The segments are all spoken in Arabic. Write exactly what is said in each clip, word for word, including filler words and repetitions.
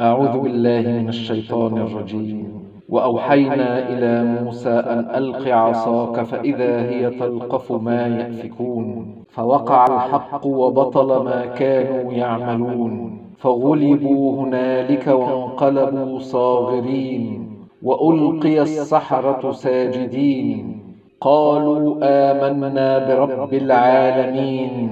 أعوذ بالله من الشيطان الرجيم. وأوحينا إلى موسى أن ألق عصاك فإذا هي تلقف ما يأفكون فوقع الحق وبطل ما كانوا يعملون فغلبوا هنالك وانقلبوا صاغرين وألقي السحرة ساجدين قالوا آمنا برب العالمين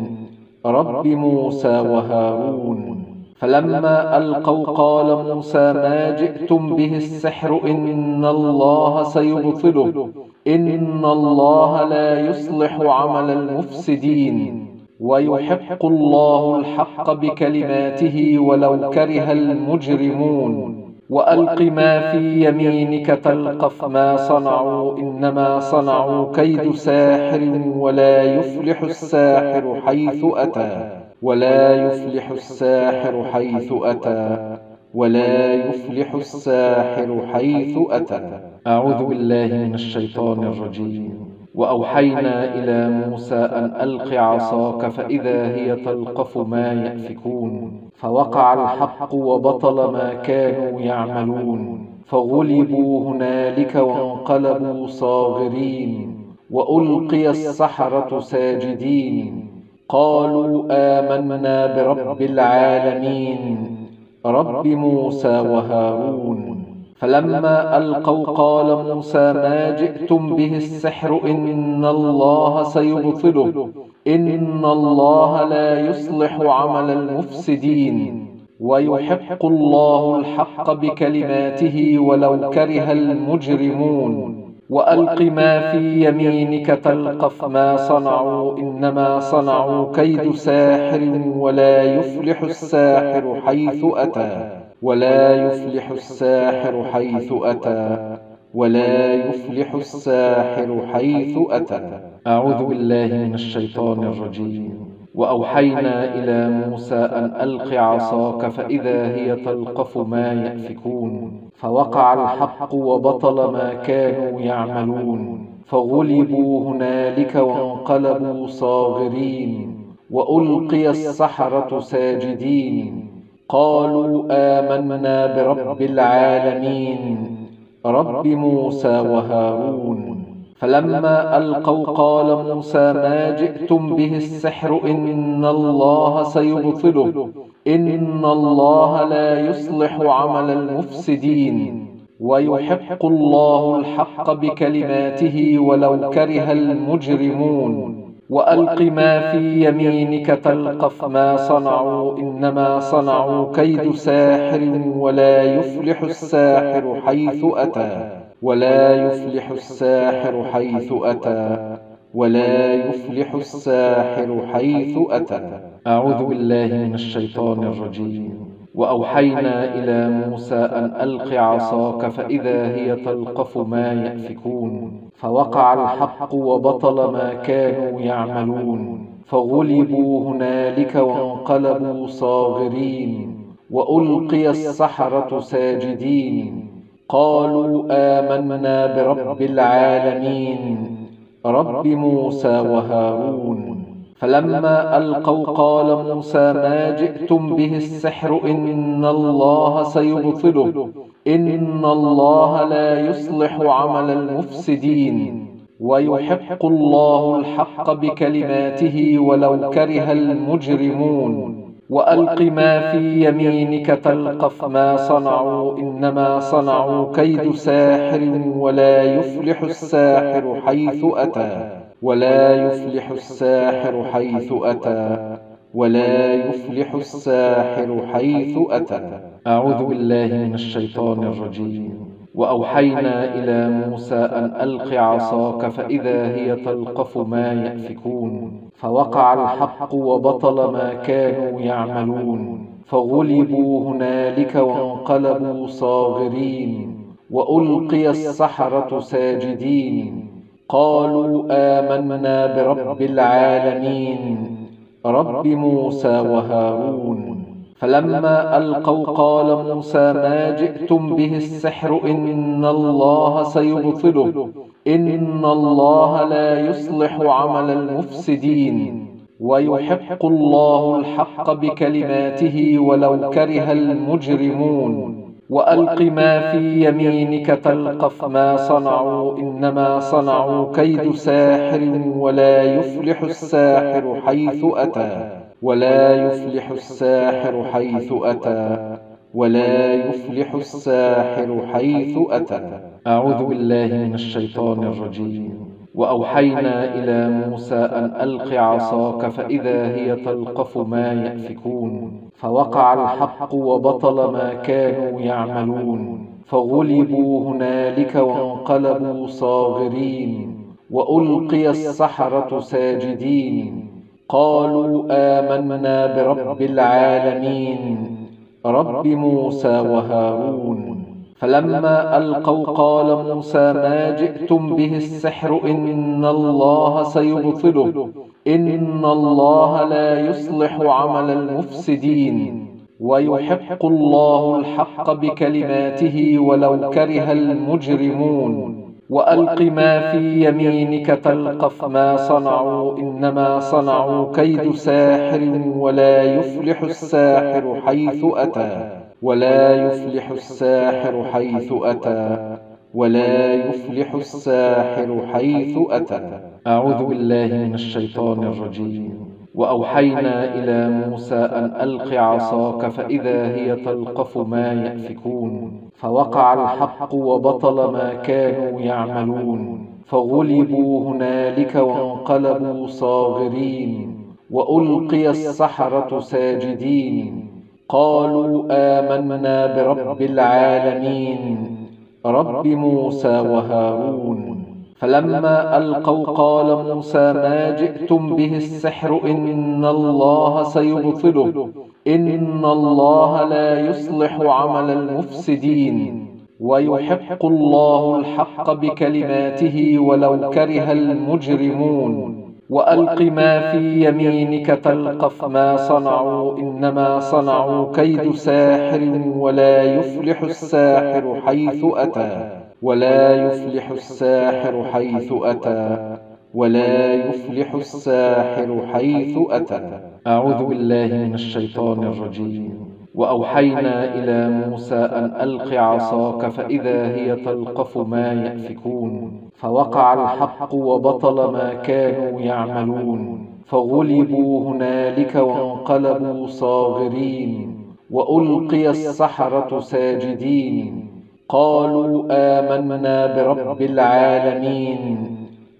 رب موسى وهارون. فلما ألقوا قال موسى ما جئتم به السحر إن الله سيبطله إن الله لا يصلح عمل المفسدين ويحق الله الحق بكلماته ولو كره المجرمون. وألق ما في يمينك تلقف ما صنعوا إنما صنعوا كيد ساحر ولا يفلح الساحر حيث أتى ولا يفلح الساحر حيث أتى ولا يفلح الساحر حيث أتى. أعوذ بالله من الشيطان الرجيم. وأوحينا إلى موسى أن ألق عصاك فإذا هي تلقف ما يأفكون فوقع الحق وبطل ما كانوا يعملون فغلبوا هنالك وانقلبوا صاغرين وألقي السحرة ساجدين قالوا آمنا برب العالمين رب موسى وهارون. فلما ألقوا قال موسى ما جئتم به السحر إن الله سيبطله إن الله لا يصلح عمل المفسدين ويحق الله الحق بكلماته ولو كره المجرمون. وألق ما في يمينك تلقف ما صنعوا إنما صنعوا كيد ساحر ولا يفلح الساحر حيث أتى ولا يفلح الساحر حيث أتى ولا يفلح الساحر حيث أتى. أعوذ بالله من الشيطان الرجيم. وأوحينا إلى موسى أن ألق عصاك فإذا هي تلقف ما يأفكون فوقع الحق وبطل ما كانوا يعملون فغلبوا هنالك وانقلبوا صاغرين وألقي السحرة ساجدين قالوا آمنا برب العالمين رب موسى وهارون. فلما ألقوا قال موسى ما جئتم به السحر إن الله سيبطله إن الله لا يصلح عمل المفسدين ويحق الله الحق بكلماته ولو كره المجرمون. وألق ما في يمينك تلقف ما صنعوا إنما صنعوا كيد ساحر ولا يفلح الساحر حيث أتى ولا يفلح الساحر حيث أتى ولا يفلح الساحر حيث أتى. أعوذ بالله من الشيطان الرجيم. وأوحينا إلى موسى أن ألق عصاك فإذا هي تلقف ما يأفكون فوقع الحق وبطل ما كانوا يعملون فغلبوا هنالك وانقلبوا صاغرين وألقي السحرة ساجدين قالوا آمنا برب العالمين رب موسى وهارون. فلما ألقوا قال موسى ما جئتم به السحر إن الله سيبطله إن الله لا يصلح عمل المفسدين ويحق الله الحق بكلماته ولو كره المجرمون. وألق ما في يمينك تلقف ما صنعوا إنما صنعوا كيد ساحر ولا يفلح الساحر حيث أتى ولا يفلح الساحر حيث أتى ولا يفلح الساحر حيث أتى. أعوذ بالله من الشيطان الرجيم. وأوحينا إلى موسى أن ألق عصاك فإذا هي تلقف ما يأفكون فوقع الحق وبطل ما كانوا يعملون فغلبوا هنالك وانقلبوا صاغرين وألقي السحرة ساجدين قالوا آمنا برب العالمين رب موسى وهارون. فلما ألقوا قال موسى ما جئتم به السحر إن الله سيبطله إن الله لا يصلح عمل المفسدين ويحق الله الحق بكلماته ولو كره المجرمون. وألق ما في يمينك تلقف ما صنعوا إنما صنعوا كيد ساحر ولا يفلح الساحر حيث أتى ولا يفلح الساحر حيث أتى ولا يفلح الساحر حيث أتى. أعوذ بالله من الشيطان الرجيم. وأوحينا إلى موسى أن ألق عصاك فإذا هي تلقف ما يأفكون فوقع الحق وبطل ما كانوا يعملون فغلبوا هنالك وانقلبوا صاغرين وألقي السحرة ساجدين قالوا آمنا برب العالمين رب موسى وهارون. فلما ألقوا قال موسى ما جئتم به السحر إن الله سيبطله إن الله لا يصلح عمل المفسدين. ويحق الله الحق بكلماته ولو كره المجرمون. وألق ما في يمينك تلقف ما صنعوا إنما صنعوا كيد ساحر ولا يفلح الساحر حيث أتى ولا يفلح الساحر حيث أتى ولا يفلح الساحر حيث أتى. أعوذ بالله من الشيطان الرجيم. وأوحينا إلى موسى أن ألق عصاك فإذا هي تلقف ما يأفكون فوقع الحق وبطل ما كانوا يعملون فغلبوا هنالك وانقلبوا صاغرين وألقي السحرة ساجدين قالوا آمنا برب العالمين رب موسى وهارون. فلما ألقوا قال موسى ما جئتم به السحر إن الله سيبطله إن الله لا يصلح عمل المفسدين. ويحق الله الحق بكلماته ولو كره المجرمون. وألق ما في يمينك تلقف ما صنعوا إنما صنعوا كيد ساحر ولا يفلح الساحر حيث أتى ولا يفلح الساحر حيث أتى ولا يفلح الساحر حيث أتى. أعوذ بالله من الشيطان الرجيم. وأوحينا إلى موسى أن ألق عصاك فإذا هي تلقف ما يأفكون فوقع الحق وبطل ما كانوا يعملون فغلبوا هنالك وانقلبوا صاغرين وألقي السحرة ساجدين قالوا آمنا برب العالمين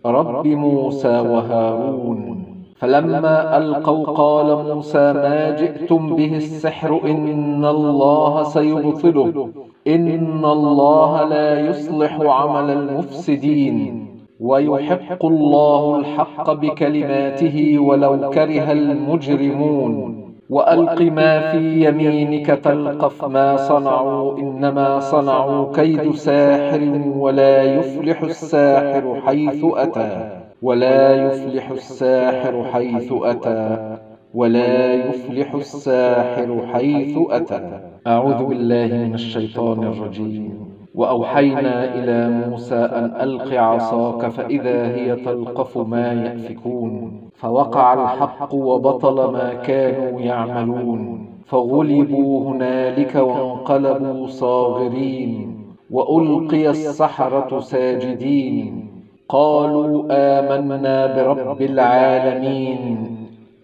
رب موسى وهارون. فلما ألقوا قال موسى ما جئتم به السحر إن الله سيبطله إن الله لا يصلح عمل المفسدين. ويحق الله الحق بكلماته ولو كره المجرمون. وألق ما في يمينك تلقف ما صنعوا إنما صنعوا كيد ساحر ولا يفلح الساحر حيث أتى ولا يفلح الساحر حيث أتى ولا يفلح الساحر حيث أتى. أعوذ بالله من الشيطان الرجيم. وأوحينا إلى موسى أن ألق عصاك فإذا هي تلقف ما يأفكون فوقع الحق وبطل ما كانوا يعملون فغلبوا هنالك وانقلبوا صاغرين وألقي السحرة ساجدين قالوا آمنا برب العالمين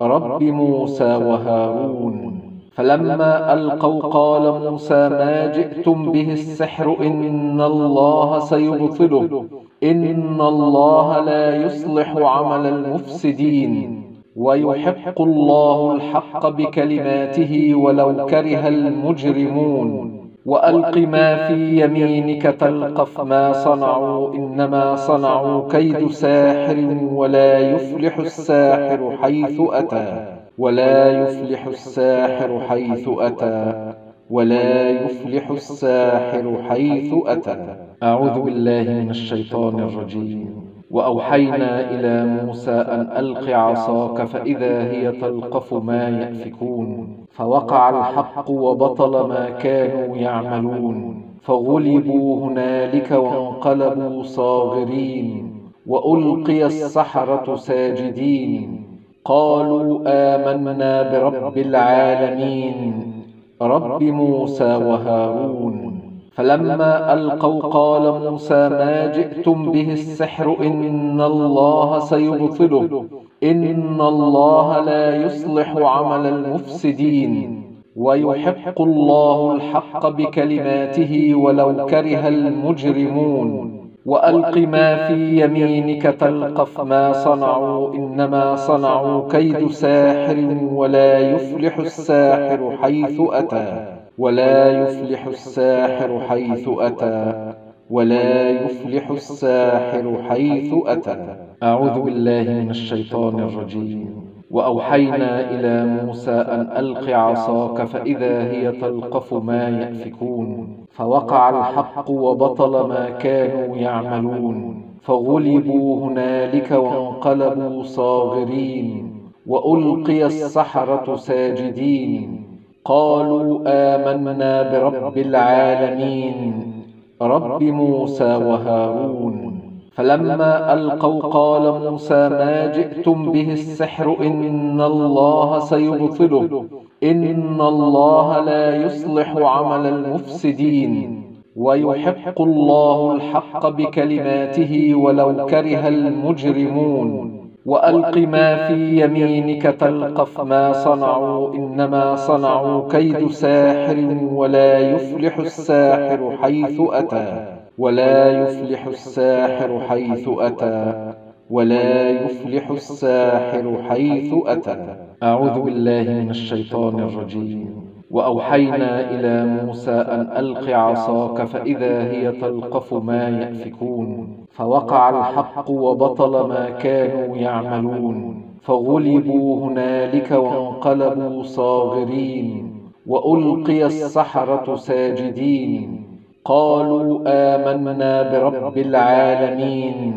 رب موسى وهارون. فلما ألقوا قال موسى ما جئتم به السحر إن الله سيبطله إن الله لا يصلح عمل المفسدين. ويحق الله الحق بكلماته ولو كره المجرمون. وألق ما في يمينك تلقف ما صنعوا إنما صنعوا كيد ساحر ولا يفلح الساحر حيث أتى ولا يفلح الساحر حيث أتى ولا يفلح الساحر حيث أتى. أعوذ بالله من الشيطان الرجيم. وأوحينا إلى موسى أن ألق عصاك فإذا هي تلقف ما يأفكون فوقع الحق وبطل ما كانوا يعملون فغلبوا هنالك وانقلبوا صاغرين وألقي السحرة ساجدين قالوا آمنا برب العالمين رب موسى وهارون. فلما ألقوا قال موسى ما جئتم به السحر إن الله سيبطله إن الله لا يصلح عمل المفسدين ويحق الله الحق بكلماته ولو كره المجرمون. وألق ما في يمينك تلقف ما صنعوا إنما صنعوا كيد ساحر ولا يفلح الساحر حيث أتى ولا يفلح الساحر حيث أتى ولا يفلح الساحر حيث أتى. أعوذ بالله من الشيطان الرجيم. وأوحينا إلى موسى أن ألق عصاك فإذا هي تلقف ما يأفكون. فوقع الحق وبطل ما كانوا يعملون. فغلبوا هنالك وانقلبوا صاغرين. وألقي السحرة ساجدين. قالوا آمنا برب العالمين رب موسى وهارون. فلما ألقوا قال موسى ما جئتم به السحر إن الله سيبطله إن الله لا يصلح عمل المفسدين ويحق الله الحق بكلماته ولو كره المجرمون. وألق ما في يمينك تلقف ما صنعوا إنما صنعوا كيد ساحر ولا يفلح الساحر حيث أتى ولا يفلح الساحر حيث أتى ولا يفلح الساحر حيث أتى. أعوذ بالله من الشيطان الرجيم. وأوحينا إلى موسى أن ألق عصاك فإذا هي تلقف ما يأفكون. فوقع الحق وبطل ما كانوا يعملون. فغلبوا هنالك وانقلبوا صاغرين. وألقي السحرة ساجدين. قالوا آمنا برب العالمين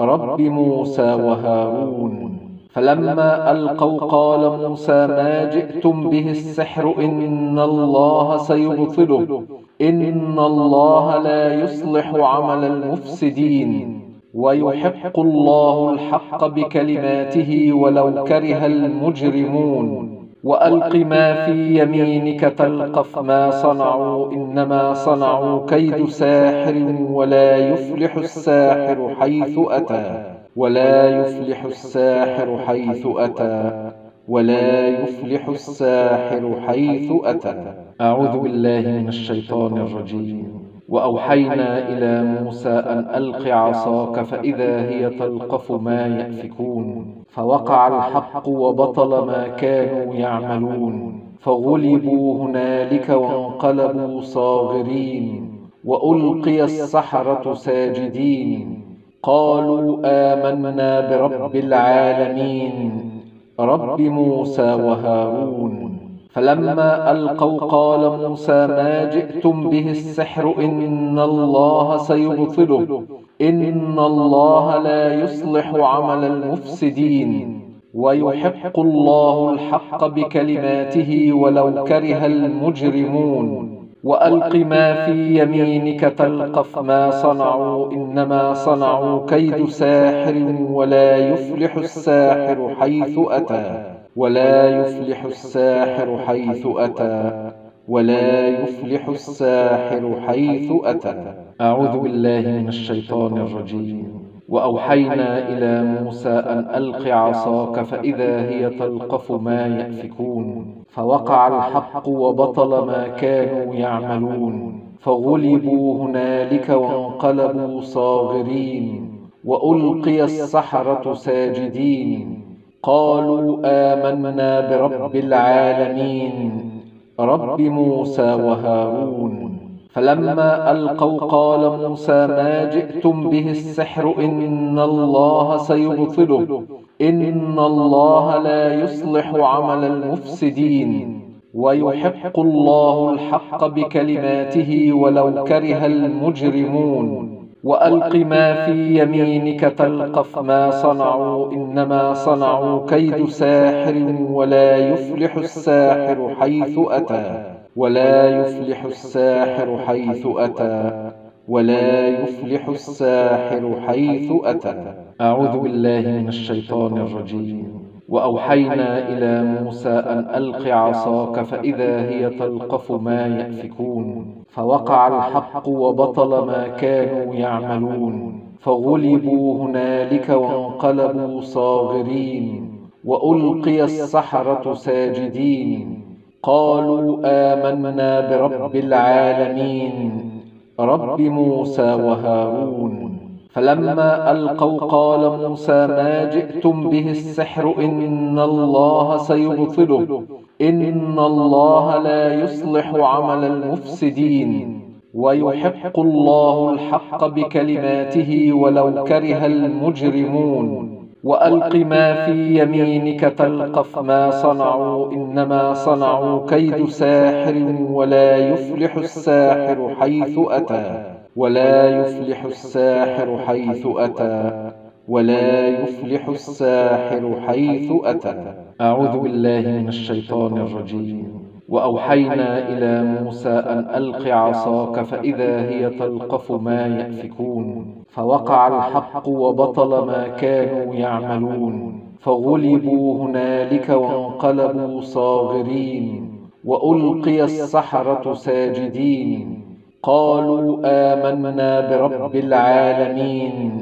رب موسى وهارون. فلما ألقوا قال موسى ما جئتم به السحر إن الله سيبطله إن الله لا يصلح عمل المفسدين ويحق الله الحق بكلماته ولو كره المجرمون. وألق ما في يمينك تلقف ما صنعوا إنما صنعوا كيد ساحر ولا يفلح الساحر حيث أتى ولا يفلح الساحر حيث أتى ولا يفلح الساحر حيث أتى. أعوذ بالله من الشيطان الرجيم. وأوحينا إلى موسى أن ألق عصاك فإذا هي تلقف ما يأفكون. فوقع الحق وبطل ما كانوا يعملون. فغلبوا هنالك وانقلبوا صاغرين. وألقي السحرة ساجدين. قالوا آمنا برب العالمين رب موسى وهارون. فلما ألقوا قال موسى ما جئتم به السحر إن الله سيبطله إن الله لا يصلح عمل المفسدين ويحق الله الحق بكلماته ولو كره المجرمون. وألق ما في يمينك تلقف ما صنعوا إنما صنعوا كيد ساحر ولا يفلح الساحر حيث أتى ولا يفلح الساحر حيث أتى ولا يفلح الساحر حيث أتى. أعوذ بالله من الشيطان الرجيم. وأوحينا إلى موسى أن ألق عصاك فإذا هي تلقف ما يأفكون. فوقع الحق وبطل ما كانوا يعملون. فغلبوا هنالك وانقلبوا صاغرين. وألقي السحرة ساجدين. قالوا آمنا برب العالمين رب موسى وهارون. فلما ألقوا قال موسى ما جئتم به السحر إن الله سيبطله إن الله لا يصلح عمل المفسدين ويحق الله الحق بكلماته ولو كره المجرمون. وألق ما في يمينك تلقف ما صنعوا إنما صنعوا كيد ساحر ولا يفلح الساحر حيث أتى ولا يفلح الساحر حيث أتى ولا يفلح الساحر حيث أتى. أعوذ بالله من الشيطان الرجيم. وأوحينا إلى موسى أن ألق عصاك فإذا هي تلقف ما يأفكون فوقع الحق وبطل ما كانوا يعملون فغلبوا هنالك وانقلبوا صاغرين وألقي السحرة ساجدين قالوا آمنا برب العالمين رب موسى وهارون فلما ألقوا قال موسى ما جئتم به السحر إن الله سيبطله إن الله لا يصلح عمل المفسدين ويحق الله الحق بكلماته ولو كره المجرمون وألق ما في يمينك تلقف ما صنعوا إنما صنعوا كيد ساحر ولا يفلح الساحر حيث أتى ولا يفلح الساحر حيث أتى ولا يفلح الساحر حيث أتى أعوذ بالله من الشيطان الرجيم وأوحينا إلى موسى أن ألق عصاك فإذا هي تلقف ما يأفكون فوقع الحق وبطل ما كانوا يعملون فغلبوا هنالك وانقلبوا صاغرين وألقي السحرة ساجدين قالوا آمنا برب العالمين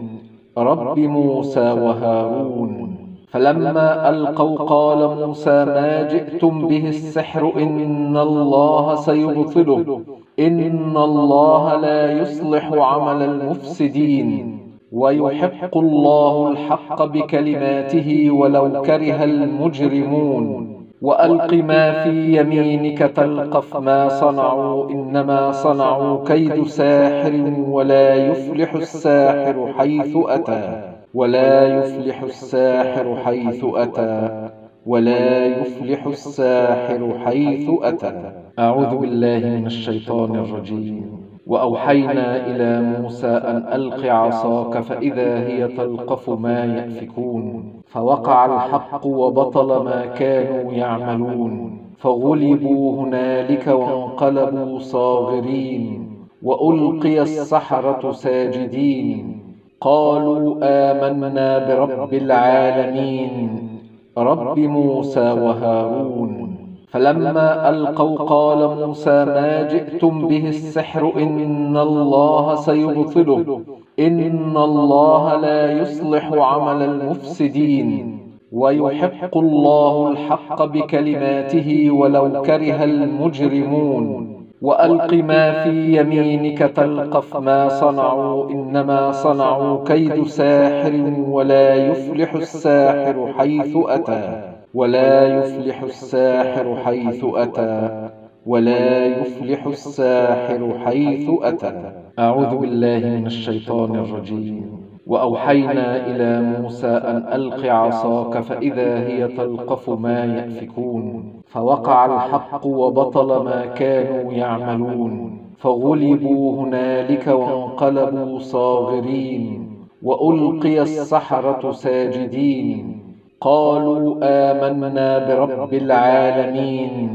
رب موسى وهارون فلما ألقوا قال موسى ما جئتم به السحر إن الله سيبطله إن الله لا يصلح عمل المفسدين ويحق الله الحق بكلماته ولو كره المجرمون وألق ما في يمينك تلقف ما صنعوا إنما صنعوا كيد ساحر ولا يفلح الساحر حيث أتى ولا يفلح الساحر حيث أتى ولا يفلح الساحر حيث أتى أعوذ بالله من الشيطان الرجيم وأوحينا إلى موسى أن ألق عصاك فإذا هي تلقف ما يأفكون فوقع الحق وبطل ما كانوا يعملون فغلبوا هنالك وانقلبوا صاغرين وألقي السحرة ساجدين قالوا آمنا برب العالمين رب موسى وهارون فلما ألقوا قال موسى ما جئتم به السحر إن الله سيبطله إن الله لا يصلح عمل المفسدين ويحق الله الحق بكلماته ولو كره المجرمون وألق ما في يمينك تلقف ما صنعوا إنما صنعوا كيد ساحر ولا يفلح الساحر حيث أتى ولا يفلح الساحر حيث أتى ولا يفلح الساحر حيث أتى أعوذ بالله من الشيطان الرجيم وأوحينا إلى موسى أن ألق عصاك فإذا هي تلقف ما يأفكون فوقع الحق وبطل ما كانوا يعملون فغلبوا هنالك وانقلبوا صاغرين وألقي السحرة ساجدين قالوا آمنا برب العالمين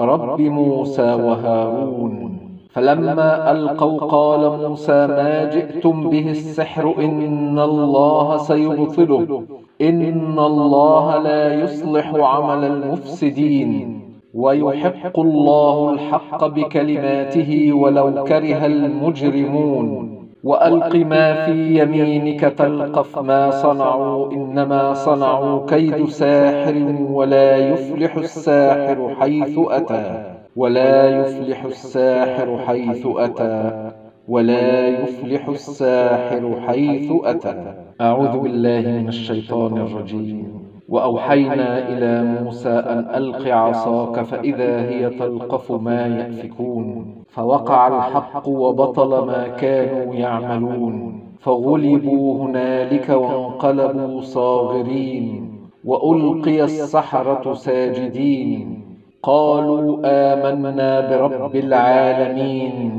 رب موسى وهارون فلما ألقوا قال موسى ما جئتم به السحر إن الله سيبطله إن الله لا يصلح عمل المفسدين ويحق الله الحق بكلماته ولو كره المجرمون وألق ما في يمينك تلقف ما صنعوا إنما صنعوا كيد ساحر ولا يفلح الساحر حيث أتى ولا يفلح الساحر حيث أتى ولا يفلح الساحر حيث أتى أعوذ بالله من الشيطان الرجيم وأوحينا إلى موسى أن ألق عصاك فإذا هي تلقف ما يأفكون فوقع الحق وبطل ما كانوا يعملون فغلبوا هنالك وانقلبوا صاغرين وألقي السحرة ساجدين قالوا آمنا برب العالمين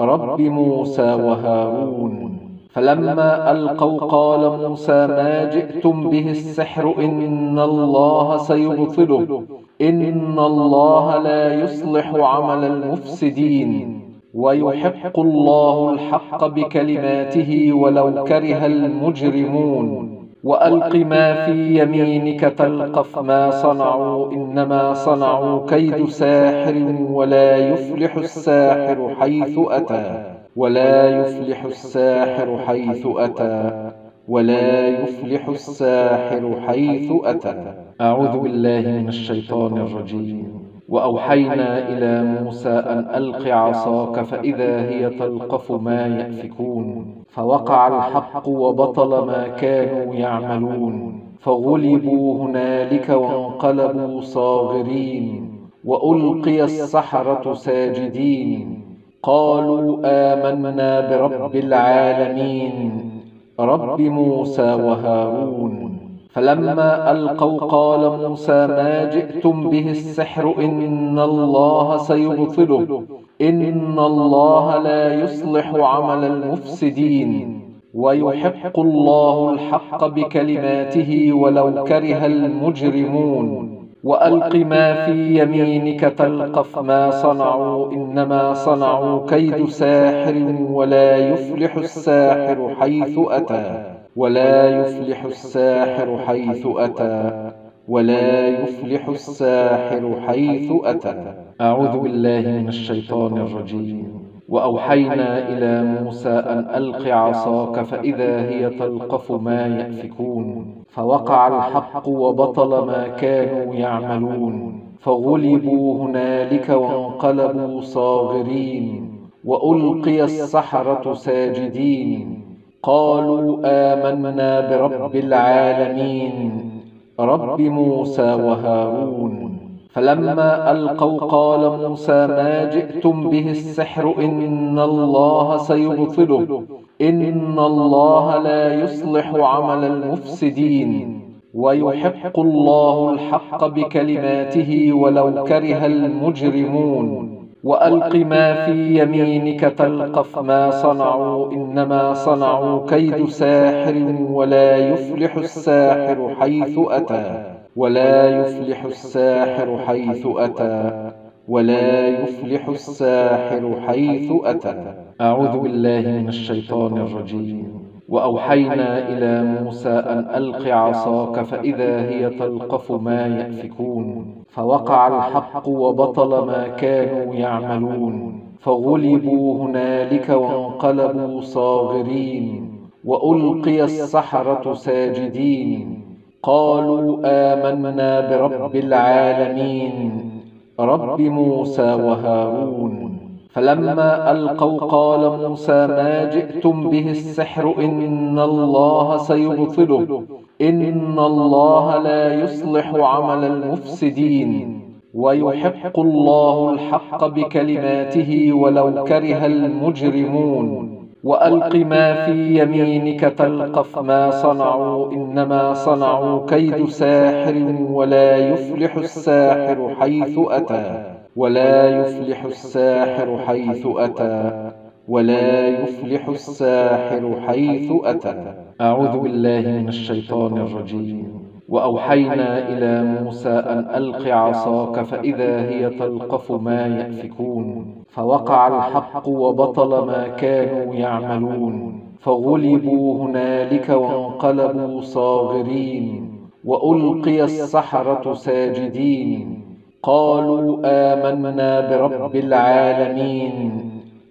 رب موسى وهارون فلما ألقوا قال موسى ما جئتم به السحر إن الله سيبطله إن الله لا يصلح عمل المفسدين ويحق الله الحق بكلماته ولو كره المجرمون وألق ما في يمينك تلقف ما صنعوا إنما صنعوا كيد ساحر ولا يفلح الساحر حيث أتى ولا يفلح الساحر حيث أتى ولا يفلح الساحر حيث أتى. أعوذ بالله من الشيطان الرجيم. وأوحينا إلى موسى أن ألق عصاك فإذا هي تلقف ما يأفكون فوقع الحق وبطل ما كانوا يعملون فغلبوا هنالك وانقلبوا صاغرين وألقي السحرة ساجدين قالوا آمنا برب العالمين رب موسى وهارون. فلما ألقوا قال موسى ما جئتم به السحر إن الله سيبطله إن الله لا يصلح عمل المفسدين ويحق الله الحق بكلماته ولو كره المجرمون. وألق ما في يمينك تلقف ما صنعوا إنما صنعوا كيد ساحر ولا يفلح الساحر حيث أتى ولا يفلح الساحر حيث أتى ولا يفلح الساحر حيث أتى. أعوذ بالله من الشيطان الرجيم. وأوحينا إلى موسى أن ألق عصاك فإذا هي تلقف ما يأفكون فوقع الحق وبطل ما كانوا يعملون فغلبوا هنالك وانقلبوا صاغرين وألقي السحرة ساجدين قالوا آمنا برب العالمين رب موسى وهارون. فلما ألقوا قال موسى ما جئتم به السحر إن الله سيبطله إن الله لا يصلح عمل المفسدين ويحق الله الحق بكلماته ولو كره المجرمون. وألق ما في يمينك تلقف ما صنعوا إنما صنعوا كيد ساحر ولا يفلح الساحر حيث أتى ولا يفلح الساحر حيث أتى ولا يفلح الساحر حيث أتى. أعوذ بالله من الشيطان الرجيم. وأوحينا إلى موسى أن ألق عصاك فإذا هي تلقف ما يأفكون فوقع الحق وبطل ما كانوا يعملون فغلبوا هنالك وانقلبوا صاغرين وألقي السحرة ساجدين قالوا آمنا برب العالمين رب موسى وهارون. فلما ألقوا قال موسى ما جئتم به السحر إن الله سيبطله إن الله لا يصلح عمل المفسدين ويحق الله الحق بكلماته ولو كره المجرمون. وألق ما في يمينك تلقف ما صنعوا إنما صنعوا كيد ساحر ولا يفلح الساحر حيث أتى ولا يفلح الساحر حيث أتى ولا يفلح الساحر حيث أتى. أعوذ بالله من الشيطان الرجيم. وأوحينا إلى موسى أن ألق عصاك فإذا هي تلقف ما يأفكون فوقع الحق وبطل ما كانوا يعملون فغلبوا هنالك وانقلبوا صاغرين وألقي السحرة ساجدين قالوا آمنا برب العالمين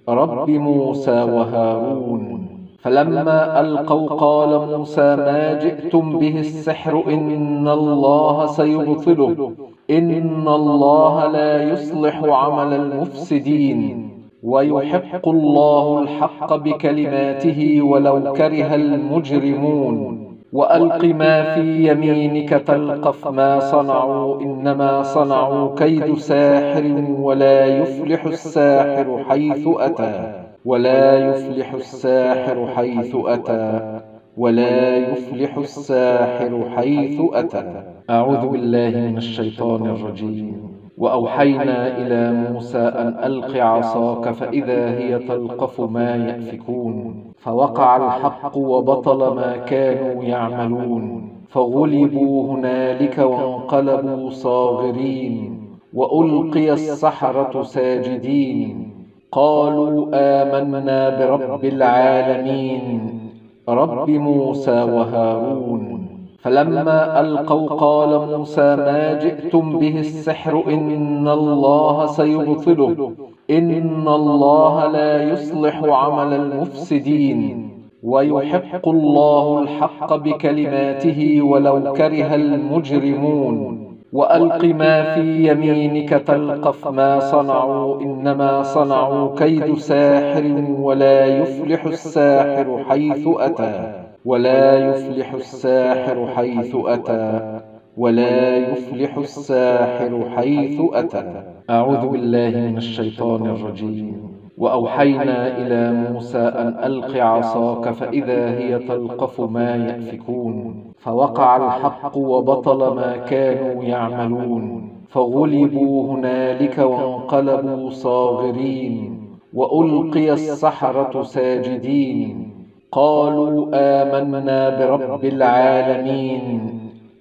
رب موسى وهارون. فلما ألقوا قال موسى ما جئتم به السحر إن الله سيبطله إن الله لا يصلح عمل المفسدين ويحق الله الحق بكلماته ولو كره المجرمون. وألق ما في يمينك تلقف ما صنعوا إنما صنعوا كيد ساحر ولا يفلح الساحر حيث أتى ولا يفلح الساحر حيث أتى ولا يفلح الساحر حيث أتى. أعوذ بالله من الشيطان الرجيم. وأوحينا إلى موسى أن ألق عصاك فإذا هي تلقف ما يأفكون فوقع الحق وبطل ما كانوا يعملون فغلبوا هنالك وانقلبوا صاغرين وألقي السحرة ساجدين قالوا آمنا برب العالمين رب موسى وهارون. فلما ألقوا قال موسى ما جئتم به السحر إن الله سيبطله إن الله لا يصلح عمل المفسدين ويحق الله الحق بكلماته ولو كره المجرمون. وألق ما في يمينك تلقف ما صنعوا إنما صنعوا كيد ساحر ولا يفلح الساحر حيث أتى ولا يفلح الساحر حيث أتى ولا يفلح الساحر حيث أتى. أعوذ بالله من الشيطان الرجيم. وأوحينا إلى موسى أن ألق عصاك فإذا هي تلقف ما يأفكون. فوقع الحق وبطل ما كانوا يعملون. فغلبوا هنالك وانقلبوا صاغرين. وألقي السحرة ساجدين. قالوا آمنا برب العالمين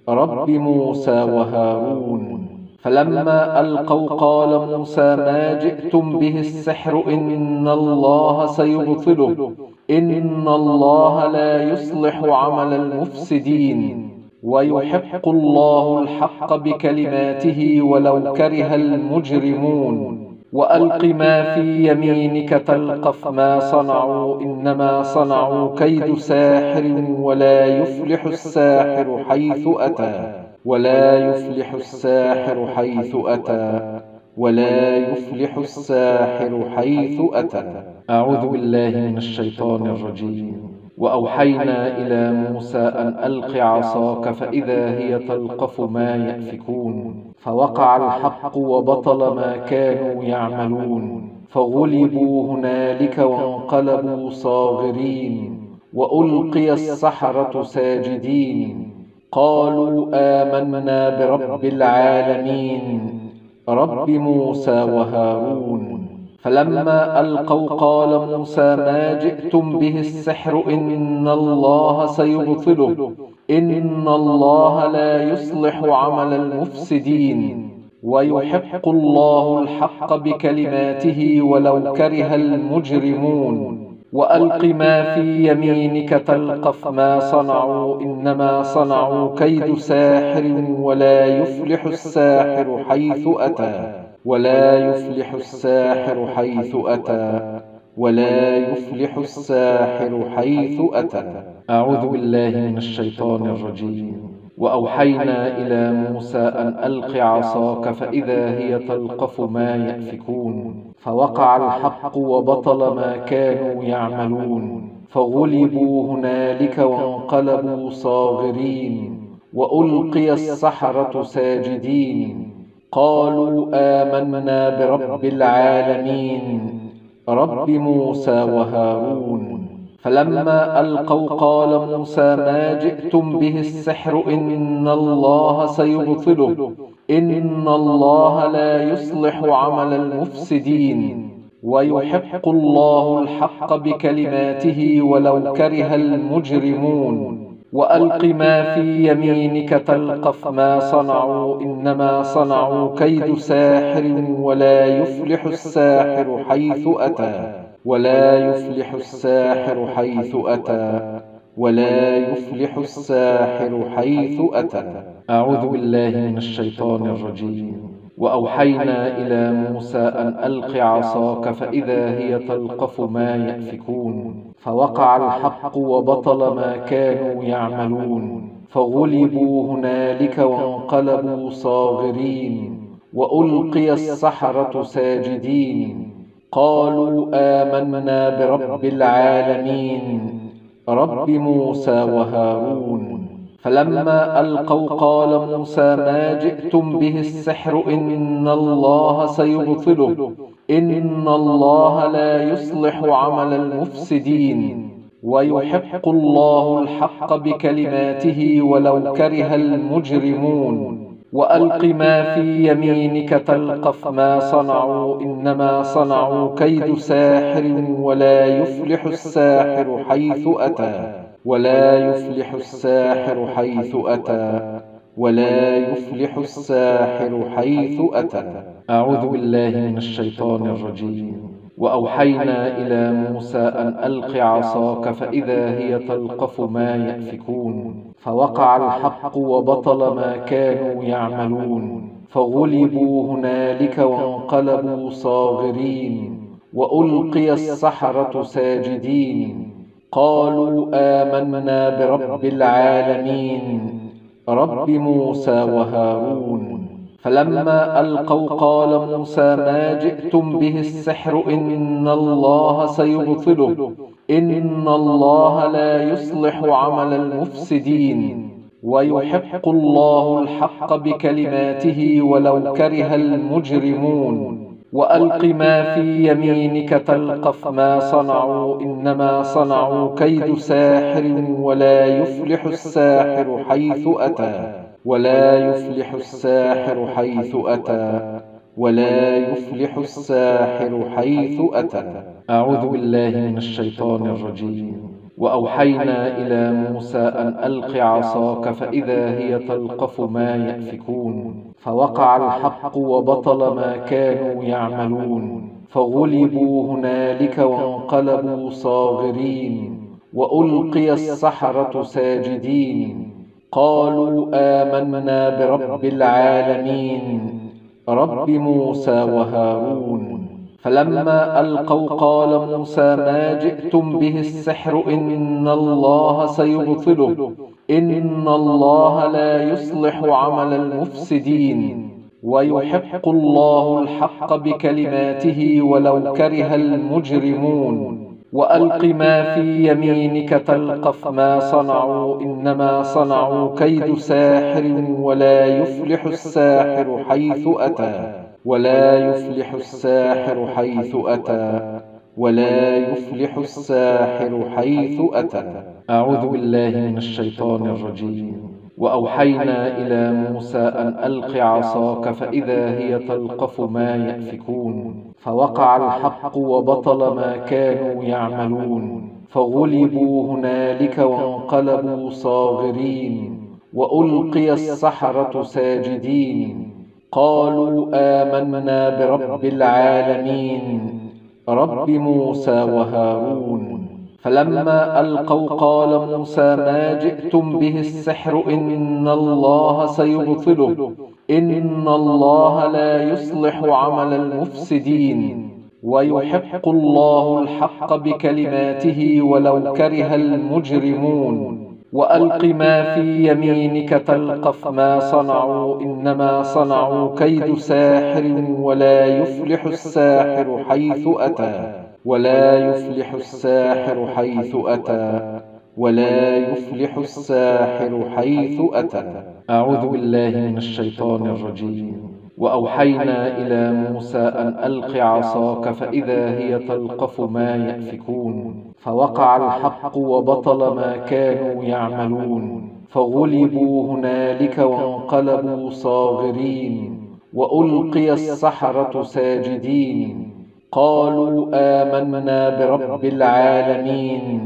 رب موسى وهارون. فلما ألقوا قال موسى ما جئتم به السحر إن الله سيبطله إن الله لا يصلح عمل المفسدين ويحق الله الحق بكلماته ولو كره المجرمون. وألق ما في يمينك تلقف ما صنعوا إنما صنعوا كيد ساحر ولا يفلح الساحر حيث أتى ولا يفلح الساحر حيث أتى ولا يفلح الساحر حيث أتى. أعوذ بالله من الشيطان الرجيم. وأوحينا إلى موسى أن ألق عصاك فإذا هي تلقف ما يأفكون. فوقع الحق وبطل ما كانوا يعملون. فغلبوا هنالك وانقلبوا صاغرين. وألقي السحرة ساجدين. قالوا آمنا برب العالمين رب موسى وهارون. فلما ألقوا قال موسى ما جئتم به السحر إن الله سيبطله إن الله لا يصلح عمل المفسدين ويحق الله الحق بكلماته ولو كره المجرمون. وألق ما في يمينك تلقف ما صنعوا إنما صنعوا كيد ساحر ولا يفلح الساحر حيث أتى ولا يفلح الساحر حيث أتى ولا يفلح الساحر حيث أتى. أعوذ بالله من الشيطان الرجيم. وأوحينا إلى موسى أن ألق عصاك فإذا هي تلقف ما يأفكون. فوقع الحق وبطل ما كانوا يعملون. فغلبوا هنالك وانقلبوا صاغرين. وألقي السحرة ساجدين. قالوا آمنا برب العالمين رب موسى وهارون. فلما ألقوا قال موسى ما جئتم به السحر إن الله سيبطله إن الله لا يصلح عمل المفسدين ويحق الله الحق بكلماته ولو كره المجرمون. وألق ما في يمينك تلقف ما صنعوا إنما صنعوا كيد ساحر ولا يفلح الساحر حيث أتى ولا يفلح الساحر حيث أتى ولا يفلح الساحر حيث أتى. أعوذ بالله من الشيطان الرجيم. وأوحينا إلى موسى أن ألق عصاك فإذا هي تلقف ما يأفكون. فوقع الحق وبطل ما كانوا يعملون. فغلبوا هنالك وانقلبوا صاغرين. وألقي السحرة ساجدين. قالوا آمنا برب العالمين رب موسى وهارون. فلما ألقوا قال موسى ما جئتم به السحر إن الله سيبطله إن الله لا يصلح عمل المفسدين ويحق الله الحق بكلماته ولو كره المجرمون. وألق ما في يمينك تلقف ما صنعوا إنما صنعوا كيد ساحر ولا يفلح الساحر حيث أتى ولا يفلح الساحر حيث أتى ولا يفلح الساحر حيث أتى. أعوذ بالله من الشيطان الرجيم. وأوحينا إلى موسى أن ألق عصاك فإذا هي تلقف ما يأفكون فوقع الحق وبطل ما كانوا يعملون فغلبوا هنالك وانقلبوا صاغرين وألقي السحرة ساجدين قالوا آمنا برب العالمين رب موسى وهارون فلما ألقوا قال موسى ما جئتم به السحر إن الله سيبطله إن الله لا يصلح عمل المفسدين ويحق الله الحق بكلماته ولو كره المجرمون وألق ما في يمينك تلقف ما صنعوا إنما صنعوا كيد ساحر ولا يفلح الساحر حيث أتى ولا يفلح الساحر حيث أتى ولا يفلح الساحر حيث أتى أعوذ بالله من الشيطان الرجيم وأوحينا إلى موسى أن ألق عصاك فإذا هي تلقف ما يأفكون فوقع الحق وبطل ما كانوا يعملون فغلبوا هنالك وانقلبوا صاغرين وألقي السحرة ساجدين قالوا آمنا برب العالمين رب موسى وهارون فلما ألقوا قال موسى ما جئتم به السحر إن الله سيبطله إن الله لا يصلح عمل المفسدين ويحق الله الحق بكلماته ولو كره المجرمون وألق ما في يمينك تلقف ما صنعوا إنما صنعوا كيد ساحر ولا يفلح الساحر حيث أتى ولا يفلح الساحر حيث أتى ولا يفلح الساحر حيث أتى أعوذ بالله من الشيطان الرجيم وأوحينا إلى موسى أن ألق عصاك فإذا هي تلقف ما يأفكون فوقع الحق وبطل ما كانوا يعملون فغلبوا هنالك وانقلبوا صاغرين وألقي السحرة ساجدين قالوا آمنا برب العالمين رب موسى وهارون فلما ألقوا قال موسى ما جئتم به السحر إن الله سيبطله إن الله لا يصلح عمل المفسدين ويحق الله الحق بكلماته ولو كره المجرمون وألق ما في يمينك تلقف ما صنعوا إنما صنعوا كيد ساحر ولا يفلح الساحر حيث أتى ولا يفلح الساحر حيث أتى ولا يفلح الساحر حيث أتى أعوذ بالله من الشيطان الرجيم وأوحينا إلى موسى أن ألق عصاك فإذا هي تلقف ما يأفكون فوقع الحق وبطل ما كانوا يعملون فغلبوا هنالك وانقلبوا صاغرين وألقي السحرة ساجدين قالوا آمنا برب العالمين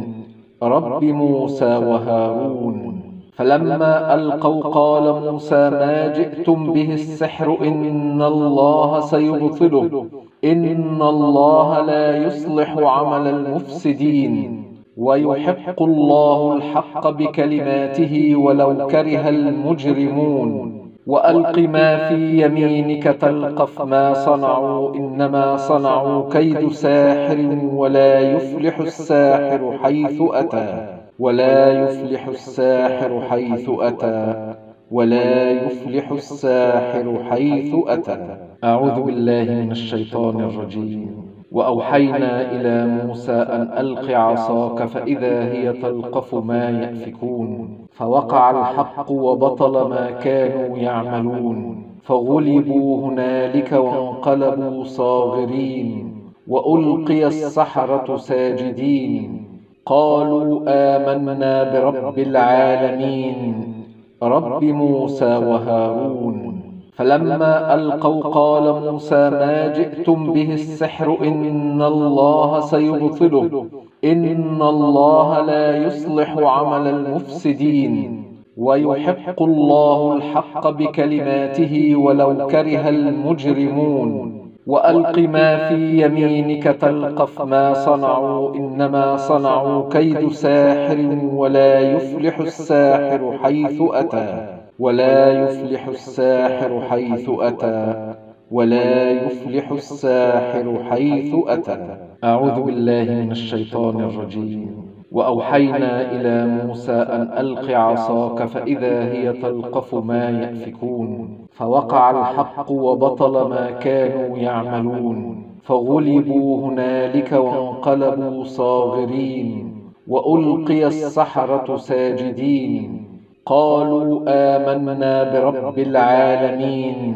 رب موسى وهارون فلما ألقوا قال موسى ما جئتم به السحر إن الله سيبطله إن الله لا يصلح عمل المفسدين ويحق الله الحق بكلماته ولو كره المجرمون وألق ما في يمينك تلقف ما صنعوا إنما صنعوا كيد ساحر ولا يفلح الساحر حيث أتى ولا يفلح الساحر حيث أتى ولا يفلح الساحر حيث أتى أعوذ بالله من الشيطان الرجيم وأوحينا إلى موسى أن ألق عصاك فإذا هي تلقف ما يأفكون فوقع الحق وبطل ما كانوا يعملون فغلبوا هنالك وانقلبوا صاغرين وألقي السحرة ساجدين قالوا آمنا برب العالمين رب موسى وهارون فلما ألقوا قال موسى ما جئتم به السحر إن الله سيبطله إن الله لا يصلح عمل المفسدين ويحق الله الحق بكلماته ولو كره المجرمون وألق ما في يمينك تلقف ما صنعوا إنما صنعوا كيد ساحر ولا يفلح الساحر حيث أتى ولا يفلح الساحر حيث أتى ولا يفلح الساحر حيث أتى. أعوذ بالله من الشيطان الرجيم. وأوحينا إلى موسى أن ألق عصاك فإذا هي تلقف ما يأفكون فوقع الحق وبطل ما كانوا يعملون فغلبوا هنالك وانقلبوا صاغرين وألقي السحرة ساجدين قالوا آمنا برب العالمين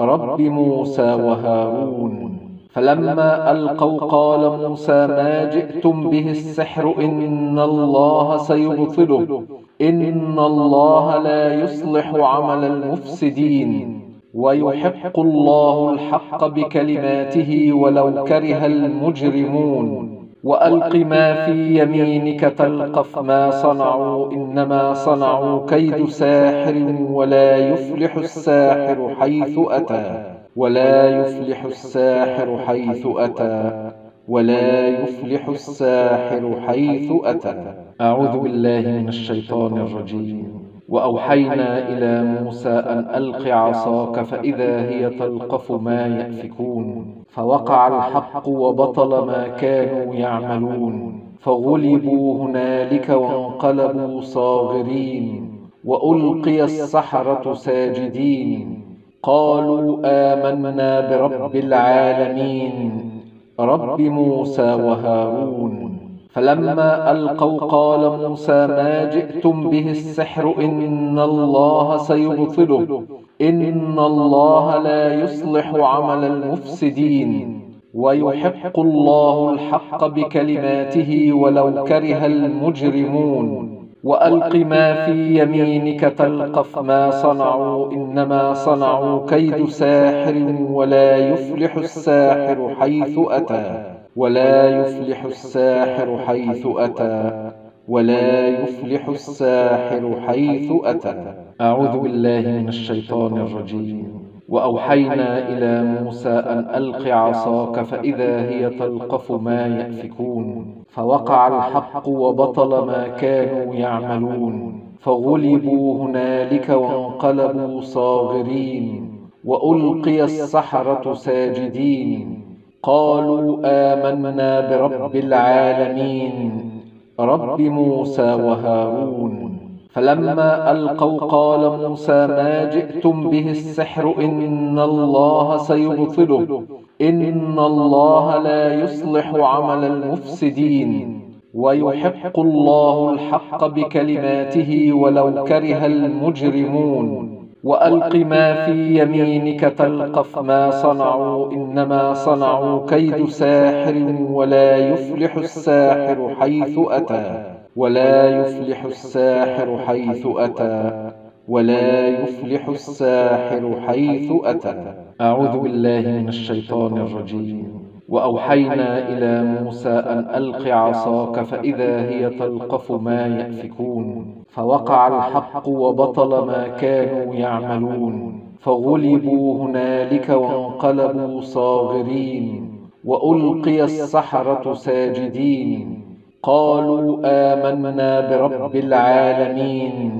رب موسى وهارون. فلما ألقوا قال موسى ما جئتم به السحر إن الله سيبطله إن الله لا يصلح عمل المفسدين ويحق الله الحق بكلماته ولو كره المجرمون. وألق ما في يمينك تلقف ما صنعوا إنما صنعوا كيد ساحر ولا يفلح الساحر حيث أتى ولا يفلح الساحر حيث أتى ولا يفلح الساحر حيث أتى. أعوذ بالله من الشيطان الرجيم. وأوحينا إلى موسى أن ألق عصاك فإذا هي تلقف ما يأفكون فوقع الحق وبطل ما كانوا يعملون فغلبوا هنالك وانقلبوا صاغرين وألقي السحرة ساجدين قالوا آمنا برب العالمين رب موسى وهارون. فلما ألقوا قال موسى ما جئتم به السحر إن الله سيبطله إن الله لا يصلح عمل المفسدين ويحق الله الحق بكلماته ولو كره المجرمون. وألق ما في يمينك تلقف ما صنعوا إنما صنعوا كيد ساحر ولا يفلح الساحر حيث أتى ولا يفلح الساحر حيث أتى ولا يفلح الساحر حيث أتى. أعوذ بالله من الشيطان الرجيم. وأوحينا إلى موسى أن ألق عصاك فإذا هي تلقف ما يأفكون فوقع الحق وبطل ما كانوا يعملون فغلبوا هنالك وانقلبوا صاغرين وألقي السحرة ساجدين قالوا آمنا برب العالمين رب موسى وهارون. فلما ألقوا قال موسى ما جئتم به السحر إن الله سيبطله إن الله لا يصلح عمل المفسدين ويحق الله الحق بكلماته ولو كره المجرمون. وألق ما في يمينك تلقف ما صنعوا إنما صنعوا كيد ساحر ولا يفلح الساحر حيث أتى ولا يفلح الساحر حيث أتى ولا يفلح الساحر حيث أتى. أعوذ بالله من الشيطان الرجيم. وأوحينا إلى موسى أن ألق عصاك فإذا هي تلقف ما يأفكون فوقع الحق وبطل ما كانوا يعملون فغلبوا هنالك وانقلبوا صاغرين وألقي السحرة ساجدين قالوا آمنا برب العالمين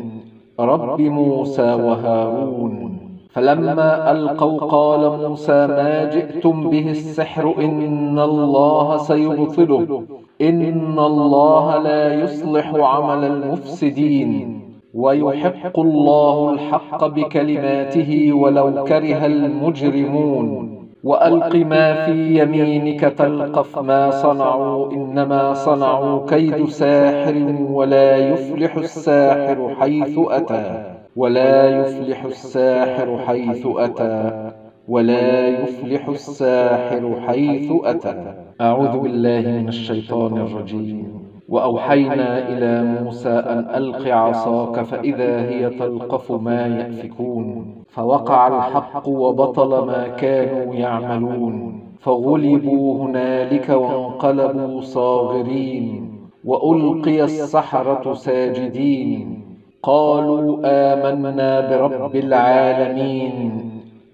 رب موسى وهارون. فلما ألقوا قال موسى ما جئتم به السحر إن الله سيبطله إن الله لا يصلح عمل المفسدين ويحق الله الحق بكلماته ولو كره المجرمون. وألق ما في يمينك تلقف ما صنعوا إنما صنعوا كيد ساحر ولا يفلح الساحر حيث أتى ولا يفلح الساحر حيث أتى ولا يفلح الساحر حيث أتى. أعوذ بالله من الشيطان الرجيم. وأوحينا إلى موسى أن ألق عصاك فإذا هي تلقف ما يأفكون فوقع الحق وبطل ما كانوا يعملون فغلبوا هنالك وانقلبوا صاغرين وألقي السحرة ساجدين قالوا آمنا برب العالمين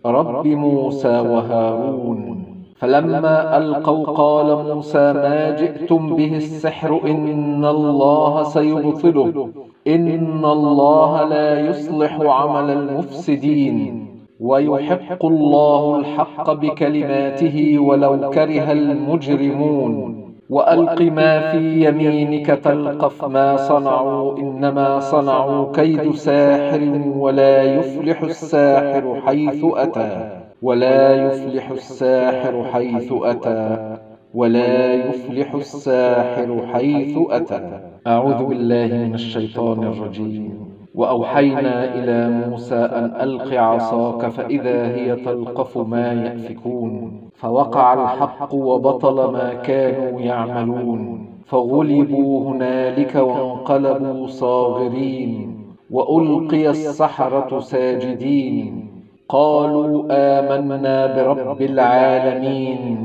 رب موسى وهارون. فلما ألقوا قال موسى ما جئتم به السحر إن الله سيبطله إن الله لا يصلح عمل المفسدين ويحق الله الحق بكلماته ولو كره المجرمون. وألق ما في يمينك تلقف ما صنعوا إنما صنعوا كيد ساحر ولا يفلح الساحر حيث أتى ولا يفلح الساحر حيث أتى ولا يفلح الساحر حيث أتى. أعوذ بالله من الشيطان الرجيم. وأوحينا إلى موسى أن ألق عصاك فإذا هي تلقف ما يأفكون. فوقع الحق وبطل ما كانوا يعملون. فغلبوا هنالك وانقلبوا صاغرين. وألقي السحرة ساجدين. قالوا آمنا برب العالمين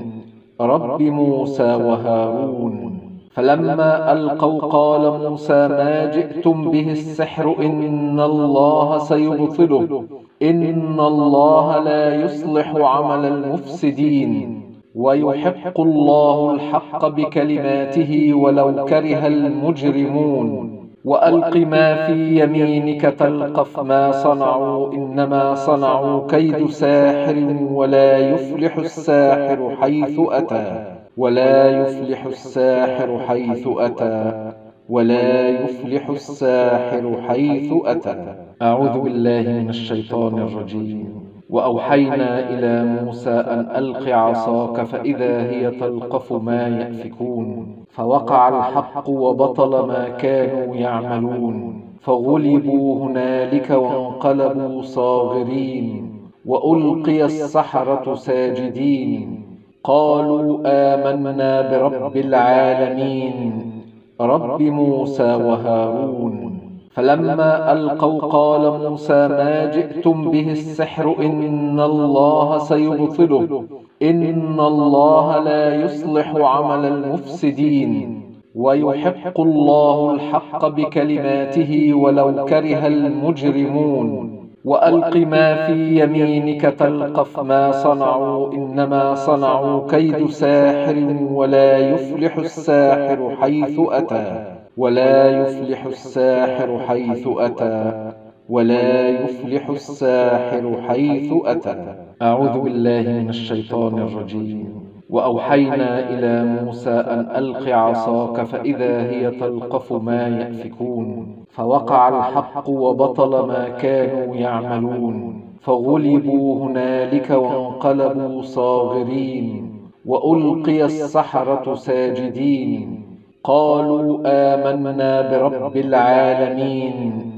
رب موسى وهارون. فلما ألقوا قال موسى ما جئتم به السحر إن الله سيبطله إن الله لا يصلح عمل المفسدين ويحق الله الحق بكلماته ولو كره المجرمون. وألق ما في يمينك تلقف ما صنعوا إنما صنعوا كيد ساحر ولا يفلح الساحر حيث أتى ولا يفلح الساحر حيث أتى ولا يفلح الساحر حيث أتى. أعوذ بالله من الشيطان الرجيم. وأوحينا إلى موسى أن ألق عصاك فإذا هي تلقف ما يأفكون. فوقع الحق وبطل ما كانوا يعملون. فغلبوا هنالك وانقلبوا صاغرين. وألقي السحرة ساجدين. قالوا آمنا برب العالمين رب موسى وهارون. فلما ألقوا قال موسى ما جئتم به السحر إن الله سيبطله إن الله لا يصلح عمل المفسدين ويحق الله الحق بكلماته ولو كره المجرمون. وألق ما في يمينك تلقف ما صنعوا إنما صنعوا كيد ساحر ولا يفلح الساحر حيث أتى ولا يفلح الساحر حيث أتى ولا يفلح الساحر حيث أتى. أعوذ بالله من الشيطان الرجيم. وأوحينا إلى موسى أن ألق عصاك فإذا هي تلقف ما يأفكون. فوقع الحق وبطل ما كانوا يعملون. فغلبوا هنالك وانقلبوا صاغرين. وألقي السحرة ساجدين. قالوا آمنا برب العالمين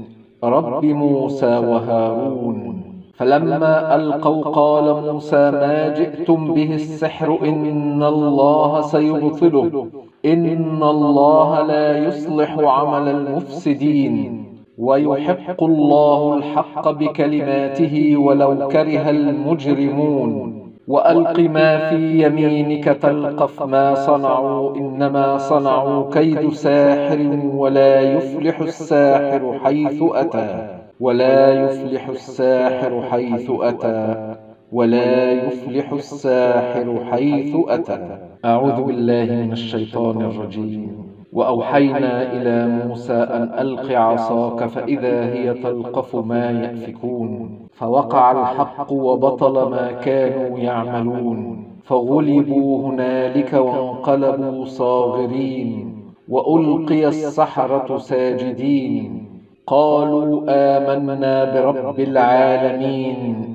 رب موسى وهارون. فلما ألقوا قال موسى ما جئتم به السحر إن الله سيبطله إن الله لا يصلح عمل المفسدين ويحق الله الحق بكلماته ولو كره المجرمون. وألق ما في يمينك تلقف ما صنعوا إنما صنعوا كيد ساحر ولا يفلح الساحر حيث أتى ولا يفلح الساحر حيث أتى ولا يفلح الساحر حيث أتى. أعوذ بالله من الشيطان الرجيم. وأوحينا إلى موسى أن ألق عصاك فإذا هي تلقف ما يأفكون. فوقع الحق وبطل ما كانوا يعملون. فغلبوا هنالك وانقلبوا صاغرين. وألقي السحرة ساجدين. قالوا آمنا برب العالمين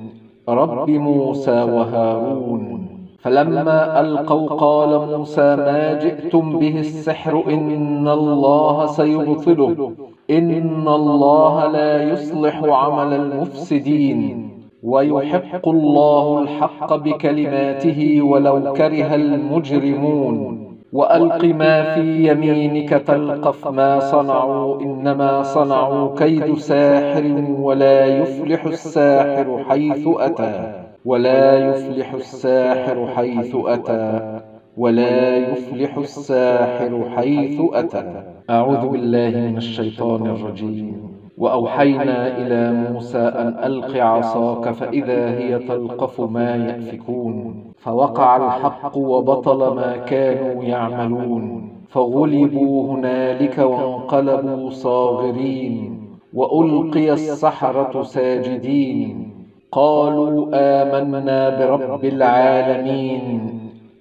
رب موسى وهارون. فلما ألقوا قال موسى ما جئتم به السحر إن الله سيبطله إن الله لا يصلح عمل المفسدين ويحق الله الحق بكلماته ولو كره المجرمون. وألق ما في يمينك تلقف ما صنعوا إنما صنعوا كيد ساحر ولا يفلح الساحر حيث أتى ولا يفلح الساحر حيث أتى ولا يفلح الساحر حيث أتى. أعوذ بالله من الشيطان الرجيم. وأوحينا إلى موسى أن ألق عصاك فإذا هي تلقف ما يأفكون فوقع الحق وبطل ما كانوا يعملون فغلبوا هنالك وانقلبوا صاغرين وألقي السحرة ساجدين قالوا آمنا برب العالمين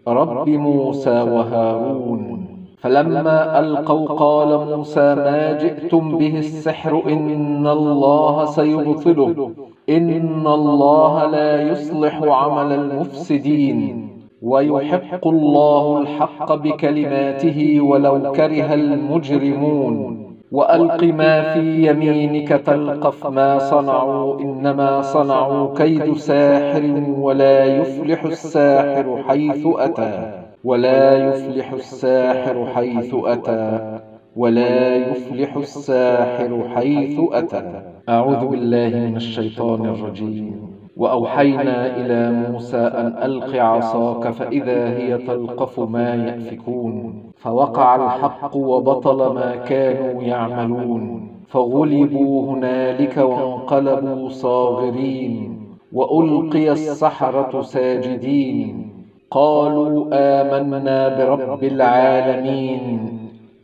رب موسى وهارون فلما ألقوا قال موسى ما جئتم به السحر إن الله سيبطله إن الله لا يصلح عمل المفسدين ويحق الله الحق بكلماته ولو كره المجرمون وألق ما في يمينك تلقف ما صنعوا إنما صنعوا كيد ساحر ولا يفلح الساحر حيث أتى ولا يفلح الساحر حيث أتى ولا يفلح الساحر حيث أتى أعوذ بالله من الشيطان الرجيم وأوحينا إلى موسى أن ألق عصاك فإذا هي تلقف ما يأفكون فوقع الحق وبطل ما كانوا يعملون فغلبوا هنالك وانقلبوا صاغرين وألقي السحرة ساجدين قالوا آمنا برب العالمين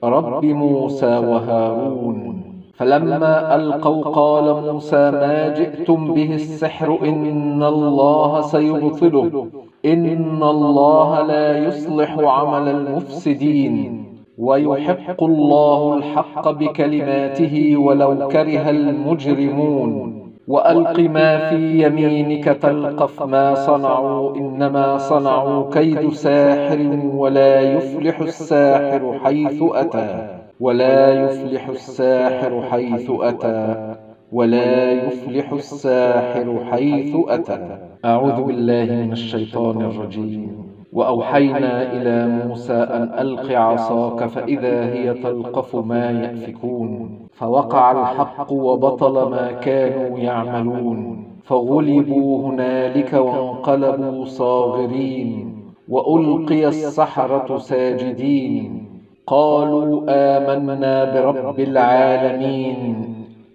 رب موسى وهارون فلما ألقوا قال موسى ما جئتم به السحر إن الله سيبطله إن الله لا يصلح عمل المفسدين ويحق الله الحق بكلماته ولو كره المجرمون وألق ما في يمينك تلقف ما صنعوا إنما صنعوا كيد ساحر ولا يفلح الساحر حيث أتى ولا يفلح الساحر حيث أتى ولا يفلح الساحر حيث أتى أعوذ بالله من الشيطان الرجيم وأوحينا إلى موسى أن ألق عصاك فإذا هي تلقف ما يأفكون فوقع الحق وبطل ما كانوا يعملون فغلبوا هنالك وانقلبوا صاغرين وألقي السحرة ساجدين قالوا آمنا برب العالمين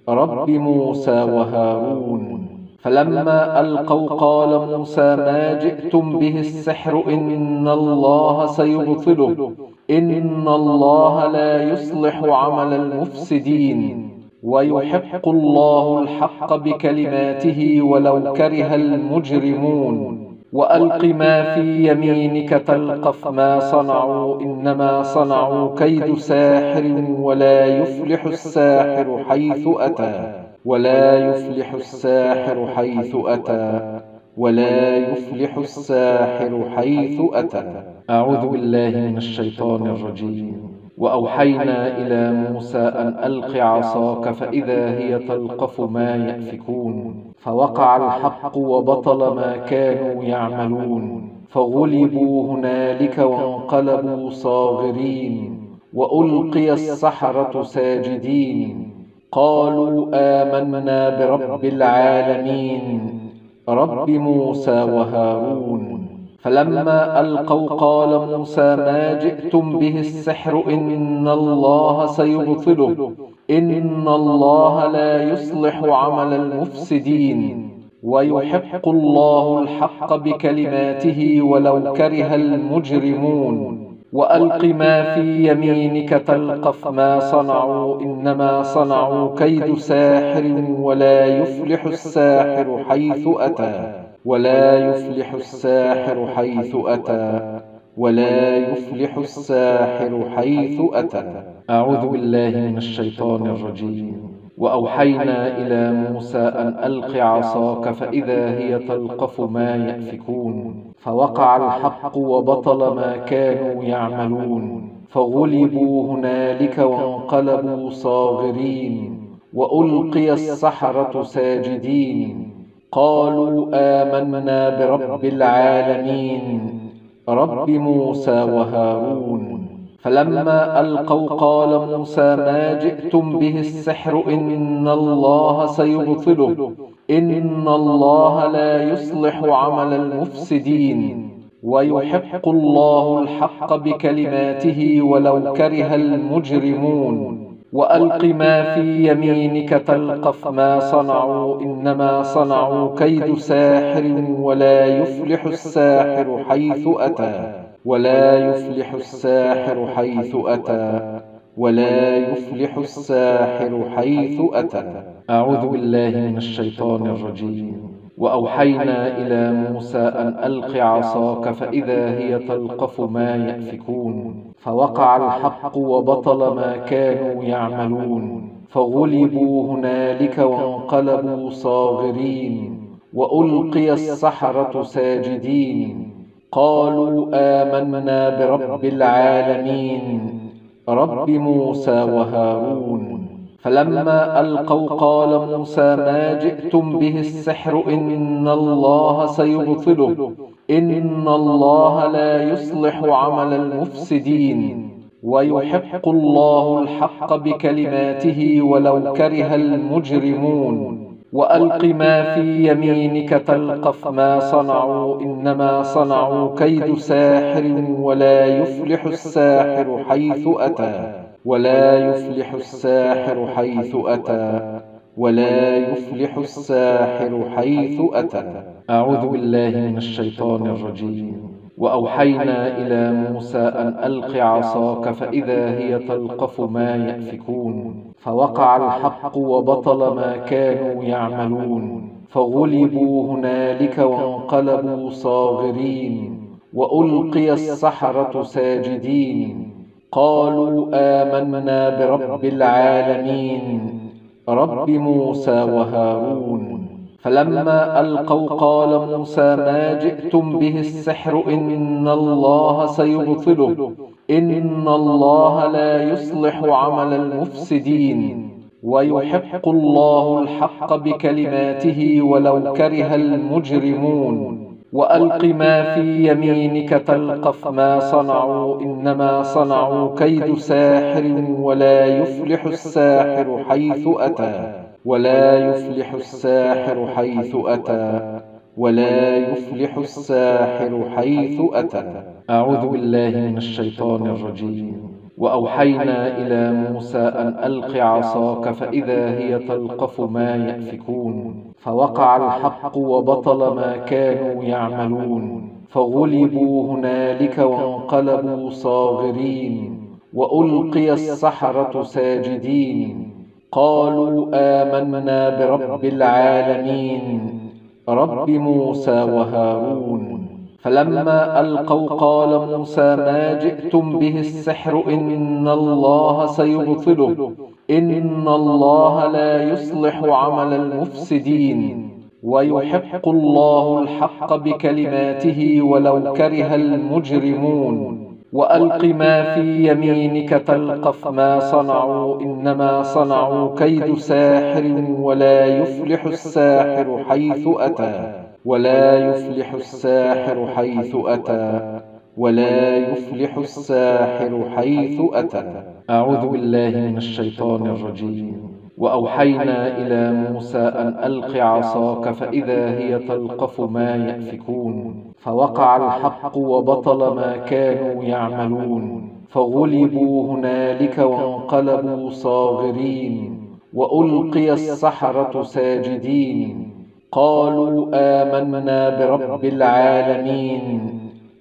رب موسى وهارون فلما ألقوا قال موسى ما جئتم به السحر إن الله سيبطله إن الله لا يصلح عمل المفسدين ويحق الله الحق بكلماته ولو كره المجرمون وألق ما في يمينك تلقف ما صنعوا إنما صنعوا كيد ساحر ولا يفلح الساحر حيث أتى ولا يفلح الساحر حيث أتى ولا يفلح الساحر حيث أتى أعوذ بالله من الشيطان الرجيم وأوحينا إلى موسى أن ألق عصاك فإذا هي تلقف ما يأفكون فوقع الحق وبطل ما كانوا يعملون فغلبوا هنالك وانقلبوا صاغرين وألقي السحرة ساجدين قالوا آمنا برب العالمين رب موسى وهارون فلما ألقوا قال موسى ما جئتم به السحر إن الله سيبطله إن الله لا يصلح عمل المفسدين ويحق الله الحق بكلماته ولو كره المجرمون وألق ما في يمينك تلقف ما صنعوا إنما صنعوا كيد ساحر ولا يفلح الساحر حيث أتى ولا يفلح الساحر حيث أتى ولا يفلح الساحر حيث أتى أعوذ بالله من الشيطان الرجيم وأوحينا إلى موسى أن ألق عصاك فإذا هي تلقف ما يأفكون فوقع الحق وبطل ما كانوا يعملون فغلبوا هنالك وانقلبوا صاغرين وألقي السحرة ساجدين قالوا آمنا برب العالمين رب موسى وهارون فلما ألقوا قال موسى ما جئتم به السحر إن الله سيبطله إن الله لا يصلح عمل المفسدين ويحق الله الحق بكلماته ولو كره المجرمون وألق ما في يمينك تلقف ما صنعوا إنما صنعوا كيد ساحر ولا يفلح الساحر حيث أتى ولا يفلح الساحر حيث أتى ولا يفلح الساحر حيث أتى. أعوذ بالله من الشيطان الرجيم. وأوحينا إلى موسى أن ألق عصاك فإذا هي تلقف ما يأفكون فوقع الحق وبطل ما كانوا يعملون فغلبوا هنالك وانقلبوا صاغرين وألقي السحرة ساجدين قالوا آمنا برب العالمين رب موسى وهارون. فلما ألقوا قال موسى ما جئتم به السحر إن الله سيبطله إن الله لا يصلح عمل المفسدين ويحق الله الحق بكلماته ولو كره المجرمون. وألق ما في يمينك تلقف ما صنعوا إنما صنعوا كيد ساحر ولا يفلح الساحر حيث أتى ولا يفلح الساحر حيث أتى ولا يفلح الساحر حيث أتى. أعوذ بالله من الشيطان الرجيم. وأوحينا إلى موسى أن ألق عصاك فإذا هي تلقف ما يأفكون فوقع الحق وبطل ما كانوا يعملون فغلبوا هنالك وانقلبوا صاغرين وألقي السحرة ساجدين قالوا آمنا برب العالمين رب موسى وهارون. فلما ألقوا قال موسى ما جئتم به السحر إن الله سيبطله إن الله لا يصلح عمل المفسدين ويحق الله الحق بكلماته ولو كره المجرمون. وألق ما في يمينك تلقف ما صنعوا إنما صنعوا كيد ساحر ولا يفلح الساحر حيث أتى ولا يفلح الساحر حيث أتى ولا يفلح الساحر حيث أتى. أعوذ بالله من الشيطان الرجيم. وأوحينا إلى موسى أن ألق عصاك فإذا هي تلقف ما يأفكون فوقع الحق وبطل ما كانوا يعملون فغلبوا هنالك وانقلبوا صاغرين وألقي السحرة ساجدين قالوا آمنا برب العالمين رب موسى وهارون. فلما ألقوا قال موسى ما جئتم به السحر إن الله سيبطله إن الله لا يصلح عمل المفسدين ويحق الله الحق بكلماته ولو كره المجرمون. وألق ما في يمينك تلقف ما صنعوا إنما صنعوا كيد ساحر ولا يفلح الساحر حيث أتى ولا يفلح الساحر حيث أتى ولا يفلح الساحر حيث أتى. أعوذ بالله من الشيطان الرجيم. وأوحينا إلى موسى أن ألق عصاك فإذا هي تلقف ما يأفكون فوقع الحق وبطل ما كانوا يعملون فغلبوا هنالك وانقلبوا صاغرين وألقي السحرة ساجدين قالوا آمنا برب العالمين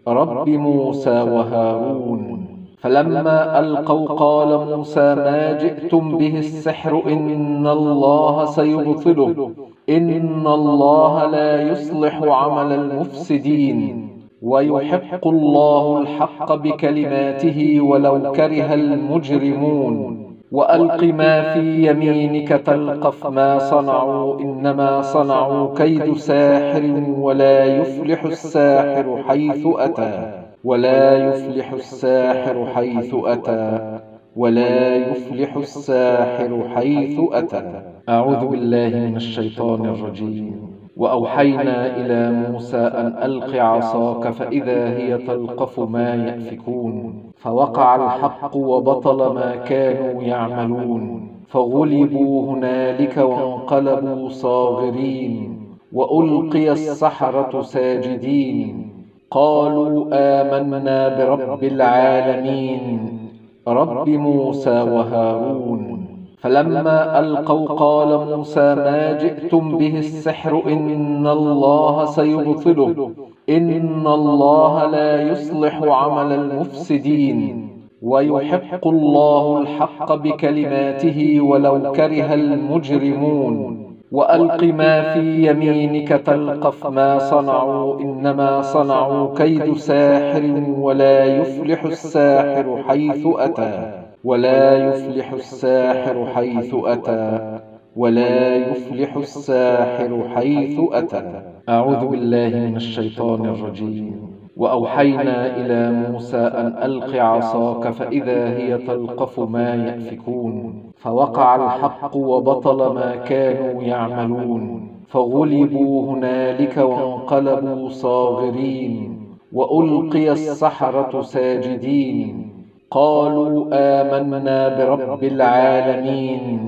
رب موسى وهارون. فلما ألقوا قال موسى ما جئتم به السحر إن الله سيبطله إن الله لا يصلح عمل المفسدين ويحق الله الحق بكلماته ولو كره المجرمون. وألق ما في يمينك تلقف ما صنعوا إنما صنعوا كيد ساحر ولا يفلح الساحر حيث أتى ولا يفلح الساحر حيث أتى ولا يفلح الساحر حيث أتى. أعوذ بالله من الشيطان الرجيم. وأوحينا إلى موسى أن ألق عصاك فإذا هي تلقف ما يأفكون فوقع الحق وبطل ما كانوا يعملون فغلبوا هنالك وانقلبوا صاغرين وألقي السحرة ساجدين قالوا آمنا برب العالمين رب موسى وهارون. فلما ألقوا قال موسى ما جئتم به السحر إن الله سيبطله إن الله لا يصلح عمل المفسدين ويحق الله الحق بكلماته ولو كره المجرمون. وألق ما في يمينك تلقف ما صنعوا إنما صنعوا كيد ساحر ولا يفلح الساحر حيث أتى ولا يفلح الساحر حيث أتى ولا يفلح الساحر حيث أتى. أعوذ بالله من الشيطان الرجيم. وأوحينا إلى موسى أن ألق عصاك فإذا هي تلقف ما يأفكون. فوقع الحق وبطل ما كانوا يعملون. فغلبوا هنالك وانقلبوا صاغرين. وألقي السحرة ساجدين. قالوا آمنا برب العالمين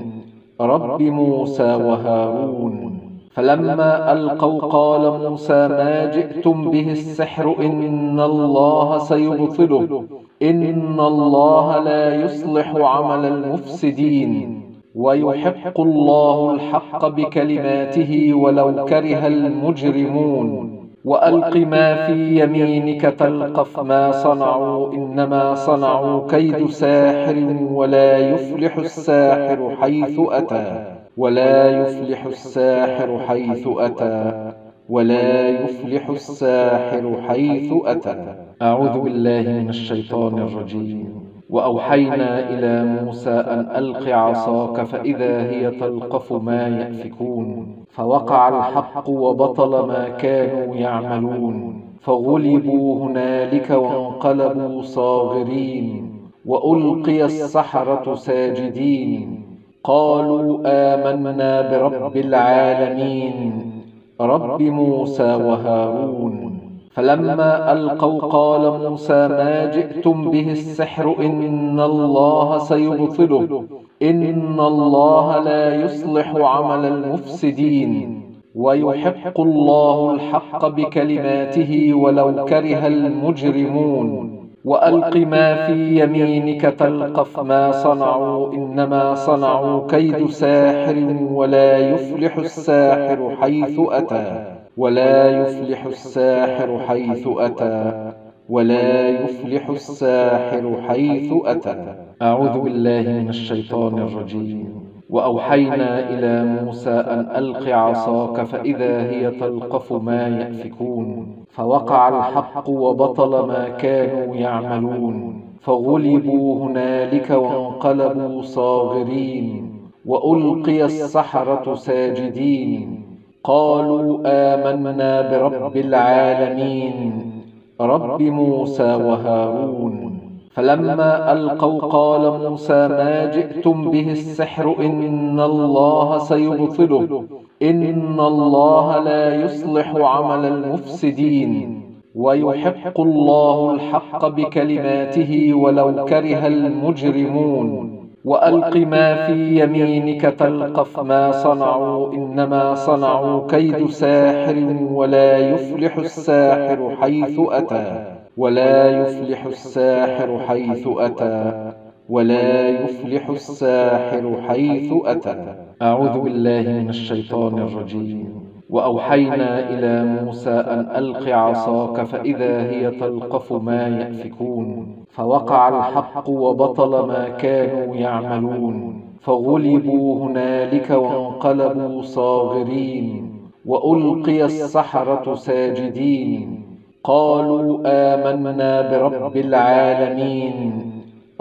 رب موسى وهارون. فلما ألقوا قال موسى ما جئتم به السحر إن الله سيبطله إن الله لا يصلح عمل المفسدين ويحق الله الحق بكلماته ولو كره المجرمون. وألق ما في يمينك تلقف ما صنعوا إنما صنعوا كيد ساحر ولا يفلح الساحر حيث أتى ولا يفلح الساحر حيث أتى ولا يفلح الساحر حيث أتى. أعوذ بالله من الشيطان الرجيم. وأوحينا إلى موسى أن ألق عصاك فإذا هي تلقف ما يأفكون. فوقع الحق وبطل ما كانوا يعملون. فغلبوا هنالك وانقلبوا صاغرين. وألقي السحرة ساجدين. قالوا آمنا برب العالمين رب موسى وهارون. فلما ألقوا قال موسى ما جئتم به السحر إن الله سيبطله إن الله لا يصلح عمل المفسدين ويحق الله الحق بكلماته ولو كره المجرمون. وألق ما في يمينك تلقف ما صنعوا إنما صنعوا كيد ساحر ولا يفلح الساحر حيث أتى ولا يفلح الساحر حيث أتى ولا يفلح الساحر حيث أتى. أعوذ بالله من الشيطان الرجيم. وأوحينا إلى موسى أن ألق عصاك فإذا هي تلقف ما يأفكون. فوقع الحق وبطل ما كانوا يعملون. فغلبوا هنالك وانقلبوا صاغرين. وألقي السحرة ساجدين. قالوا آمنا برب العالمين رب موسى وهارون. فلما ألقوا قال موسى ما جئتم به السحر إن الله سيبطله إن الله لا يصلح عمل المفسدين ويحق الله الحق بكلماته ولو كره المجرمون. وألق ما في يمينك تلقف ما صنعوا إنما صنعوا كيد ساحر ولا يفلح الساحر حيث أتى ولا يفلح الساحر حيث أتى ولا يفلح الساحر حيث أتى. أعوذ بالله من الشيطان الرجيم. وأوحينا إلى موسى أن ألق عصاك فإذا هي تلقف ما يأفكون. فوقع الحق وبطل ما كانوا يعملون. فغلبوا هنالك وانقلبوا صاغرين. وألقي السحرة ساجدين. قالوا آمنا برب العالمين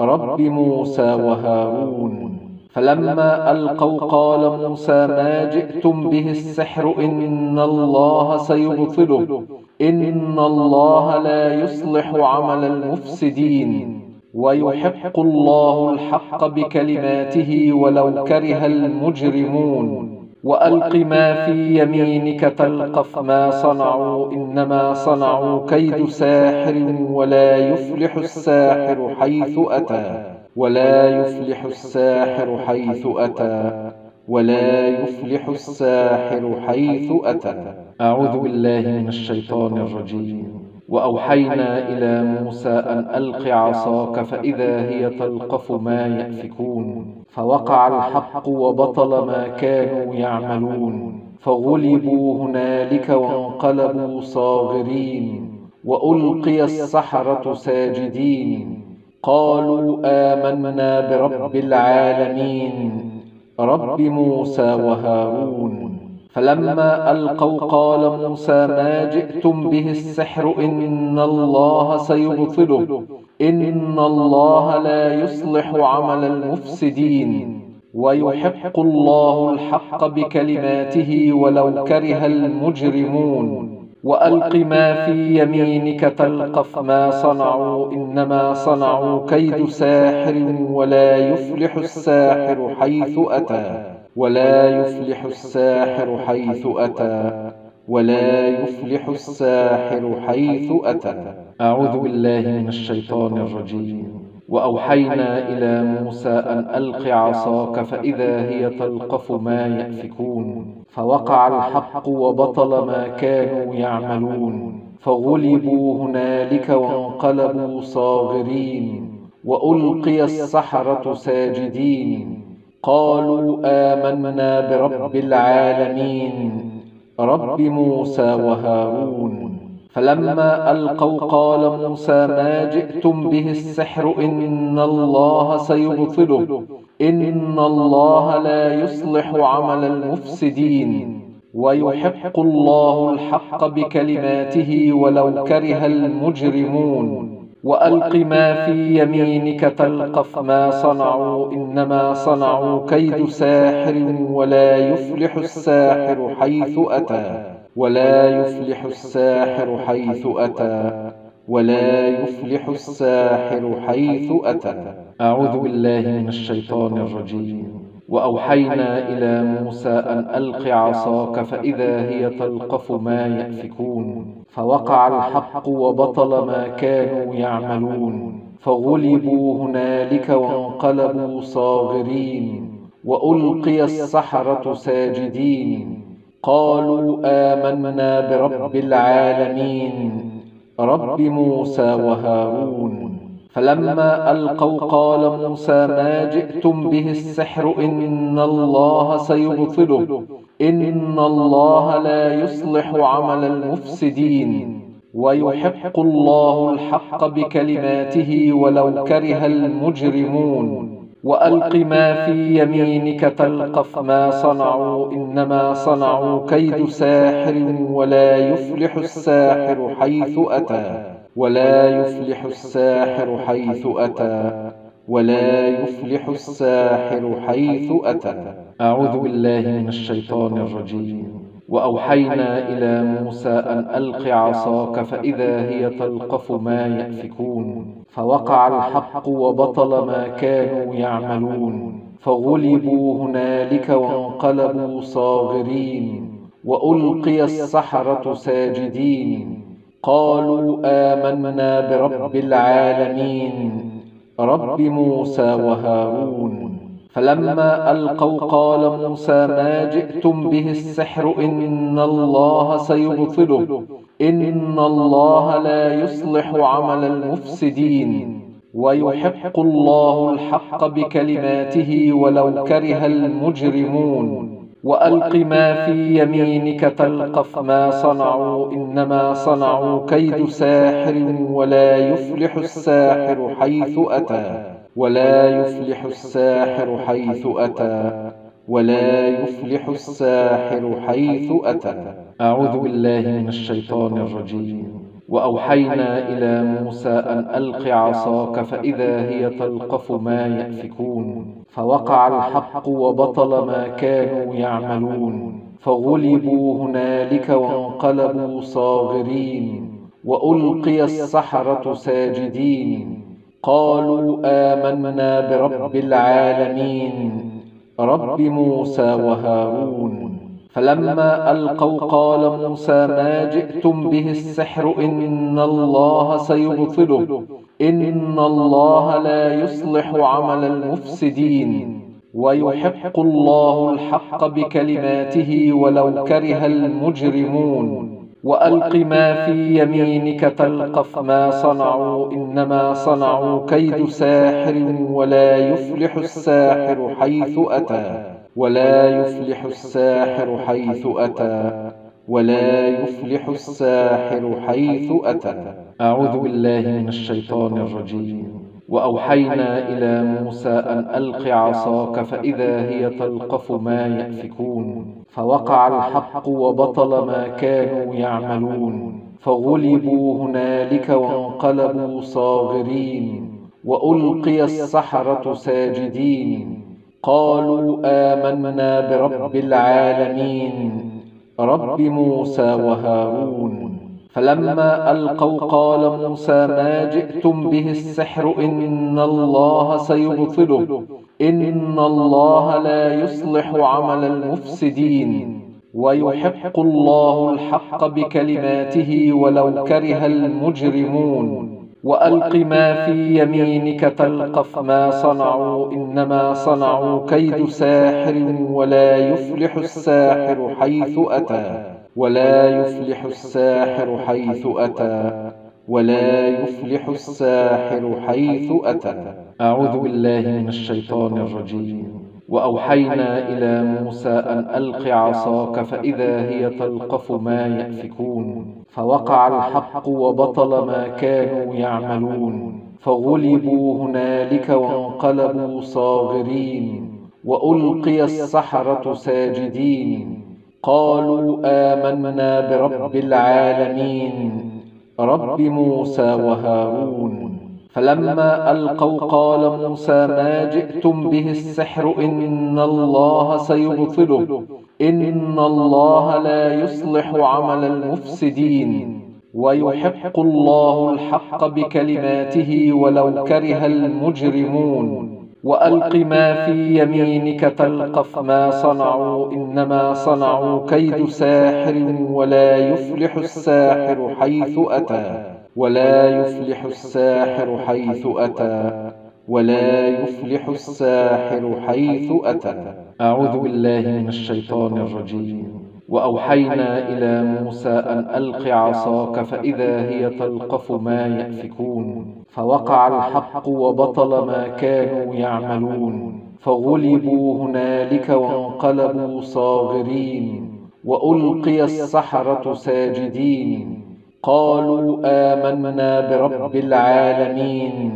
رب موسى وهارون. فلما ألقوا قال موسى ما جئتم به السحر إن الله سيبطله إن الله لا يصلح عمل المفسدين ويحق الله الحق بكلماته ولو كره المجرمون. وألق ما في يمينك تلقف ما صنعوا إنما صنعوا كيد ساحر ولا يفلح الساحر حيث أتى ولا يفلح الساحر حيث أتى ولا يفلح الساحر حيث أتى. أعوذ بالله من الشيطان الرجيم. وأوحينا إلى موسى أن ألق عصاك فإذا هي تلقف ما يأفكون فوقع الحق وبطل ما كانوا يعملون فغلبوا هنالك وانقلبوا صاغرين وألقي السحرة ساجدين قالوا آمنا برب العالمين رب موسى وهارون فلما ألقوا قال موسى ما جئتم به السحر إن الله سيبطله إن الله لا يصلح عمل المفسدين ويحق الله الحق بكلماته ولو كره المجرمون وألق ما في يمينك تلقف ما صنعوا إنما صنعوا كيد ساحر ولا يفلح الساحر حيث أتى ولا يفلح الساحر حيث أتى ولا يفلح الساحر حيث أتى أعوذ بالله من الشيطان الرجيم وأوحينا إلى موسى أن ألق عصاك فإذا هي تلقف ما يأفكون فوقع الحق وبطل ما كانوا يعملون فغلبوا هنالك وانقلبوا صاغرين وألقي السحرة ساجدين قالوا آمنا برب العالمين رب موسى وهارون فلما ألقوا قال موسى ما جئتم به السحر إن الله سيبطله إن الله لا يصلح عمل المفسدين ويحق الله الحق بكلماته ولو كره المجرمون وألق ما في يمينك تلقف ما صنعوا إنما صنعوا كيد ساحر ولا يفلح الساحر حيث أتى ولا يفلح الساحر حيث أتى ولا يفلح الساحر حيث أتى أعوذ بالله من الشيطان الرجيم وأوحينا إلى موسى أن ألق عصاك فإذا هي تلقف ما يأفكون فوقع الحق وبطل ما كانوا يعملون فغلبوا هنالك وانقلبوا صاغرين وألقي السحرة ساجدين قالوا آمنا برب العالمين رب موسى وهارون فلما ألقوا قال موسى ما جئتم به السحر إن الله سيبطله إن الله لا يصلح عمل المفسدين ويحق الله الحق بكلماته ولو كره المجرمون وألق ما في يمينك تلقف ما صنعوا إنما صنعوا كيد ساحر ولا يفلح الساحر حيث أتى ولا يفلح الساحر حيث أتى ولا يفلح الساحر حيث أتى أعوذ بالله من الشيطان الرجيم وأوحينا إلى موسى أن ألق عصاك فإذا هي تلقف ما يأفكون فوقع الحق وبطل ما كانوا يعملون فغلبوا هنالك وانقلبوا صاغرين وألقي السحرة ساجدين قالوا آمنا برب العالمين رب موسى وهارون فلما ألقوا قال موسى ما جئتم به السحر إن الله سيبطله إن الله لا يصلح عمل المفسدين ويحق الله الحق بكلماته ولو كره المجرمون وألق ما في يمينك تلقف ما صنعوا إنما صنعوا كيد ساحر ولا يفلح الساحر حيث أتى ولا يفلح الساحر حيث أتى ولا يفلح الساحر حيث أتى أعوذ بالله من الشيطان الرجيم وأوحينا إلى موسى أن ألق عصاك فإذا هي تلقف ما يأفكون فوقع الحق وبطل ما كانوا يعملون فغلبوا هنالك وانقلبوا صاغرين وألقي السحرة ساجدين قالوا آمنا برب العالمين رب موسى وهارون فلما ألقوا قال موسى ما جئتم به السحر إن الله سيبطله إن الله لا يصلح عمل المفسدين ويحق الله الحق بكلماته ولو كره المجرمون وألق ما في يمينك تلقف ما صنعوا إنما صنعوا كيد ساحر ولا يفلح الساحر حيث أتى ولا يفلح الساحر حيث أتى ولا يفلح الساحر حيث أتى. أعوذ بالله من الشيطان الرجيم. وأوحينا إلى موسى أن ألق عصاك فإذا هي تلقف ما يأفكون فوقع الحق وبطل ما كانوا يعملون فغلبوا هنالك وانقلبوا صاغرين وألقي السحرة ساجدين قالوا آمنا برب العالمين رب موسى وهارون. فلما ألقوا قال موسى ما جئتم به السحر إن الله سيبطله إن الله لا يصلح عمل المفسدين ويحق الله الحق بكلماته ولو كره المجرمون. وألق ما في يمينك تلقف ما صنعوا إنما صنعوا كيد ساحر ولا يفلح الساحر حيث أتى ولا يفلح الساحر حيث أتى ولا يفلح الساحر حيث أتى. أعوذ بالله من الشيطان الرجيم. وأوحينا إلى موسى أن ألق عصاك فإذا هي تلقف ما يأفكون فوقع الحق وبطل ما كانوا يعملون فغلبوا هنالك وانقلبوا صاغرين وألقي السحرة ساجدين قالوا آمنا برب العالمين رب موسى وهارون. فلما ألقوا قال موسى ما جئتم به السحر إن الله سيبطله إن الله لا يصلح عمل المفسدين ويحق الله الحق بكلماته ولو كره المجرمون. وألق ما في يمينك تلقف ما صنعوا إنما صنعوا كيد ساحر ولا يفلح الساحر حيث أتى ولا يفلح الساحر حيث أتى ولا يفلح الساحر حيث أتى. أعوذ بالله من الشيطان الرجيم. وأوحينا إلى موسى أن ألق عصاك فإذا هي تلقف ما يأفكون فوقع الحق وبطل ما كانوا يعملون فغلبوا هنالك وانقلبوا صاغرين وألقي السحرة ساجدين قالوا آمنا برب العالمين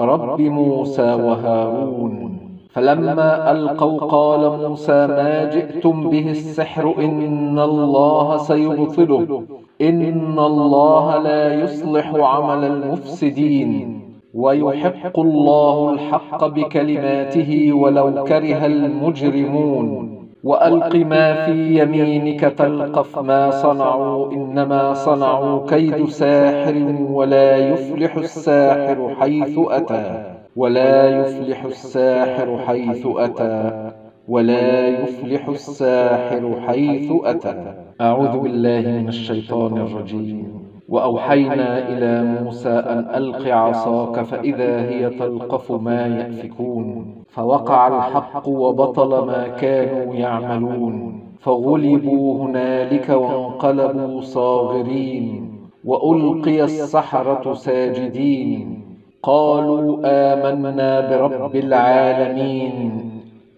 رب موسى وهارون. فلما ألقوا قال موسى ما جئتم به السحر إن الله سيبطله إن الله لا يصلح عمل المفسدين ويحق الله الحق بكلماته ولو كره المجرمون. وألق ما في يمينك تلقف ما صنعوا إنما صنعوا كيد ساحر ولا يفلح الساحر حيث أتى ولا يفلح الساحر حيث أتى ولا يفلح الساحر حيث أتى. أعوذ بالله من الشيطان الرجيم. وأوحينا إلى موسى أن ألق عصاك فإذا هي تلقف ما يأفكون فوقع الحق وبطل ما كانوا يعملون فغلبوا هنالك وانقلبوا صاغرين وألقي السحرة ساجدين قالوا آمنا برب العالمين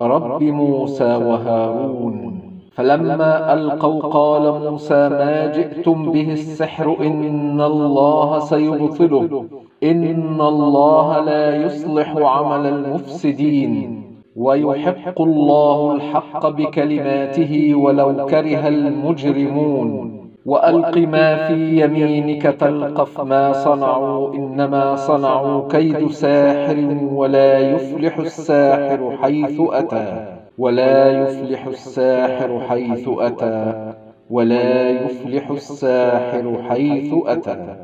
رب موسى وهارون. فلما ألقوا قال موسى ما جئتم به السحر إن الله سيبطله إن الله لا يصلح عمل المفسدين ويحق الله الحق بكلماته ولو كره المجرمون. وألق ما في يمينك تلقف ما صنعوا إنما صنعوا كيد ساحر ولا يفلح الساحر حيث أتى ولا يفلح الساحر حيث أتى ولا يفلح الساحر حيث أتى.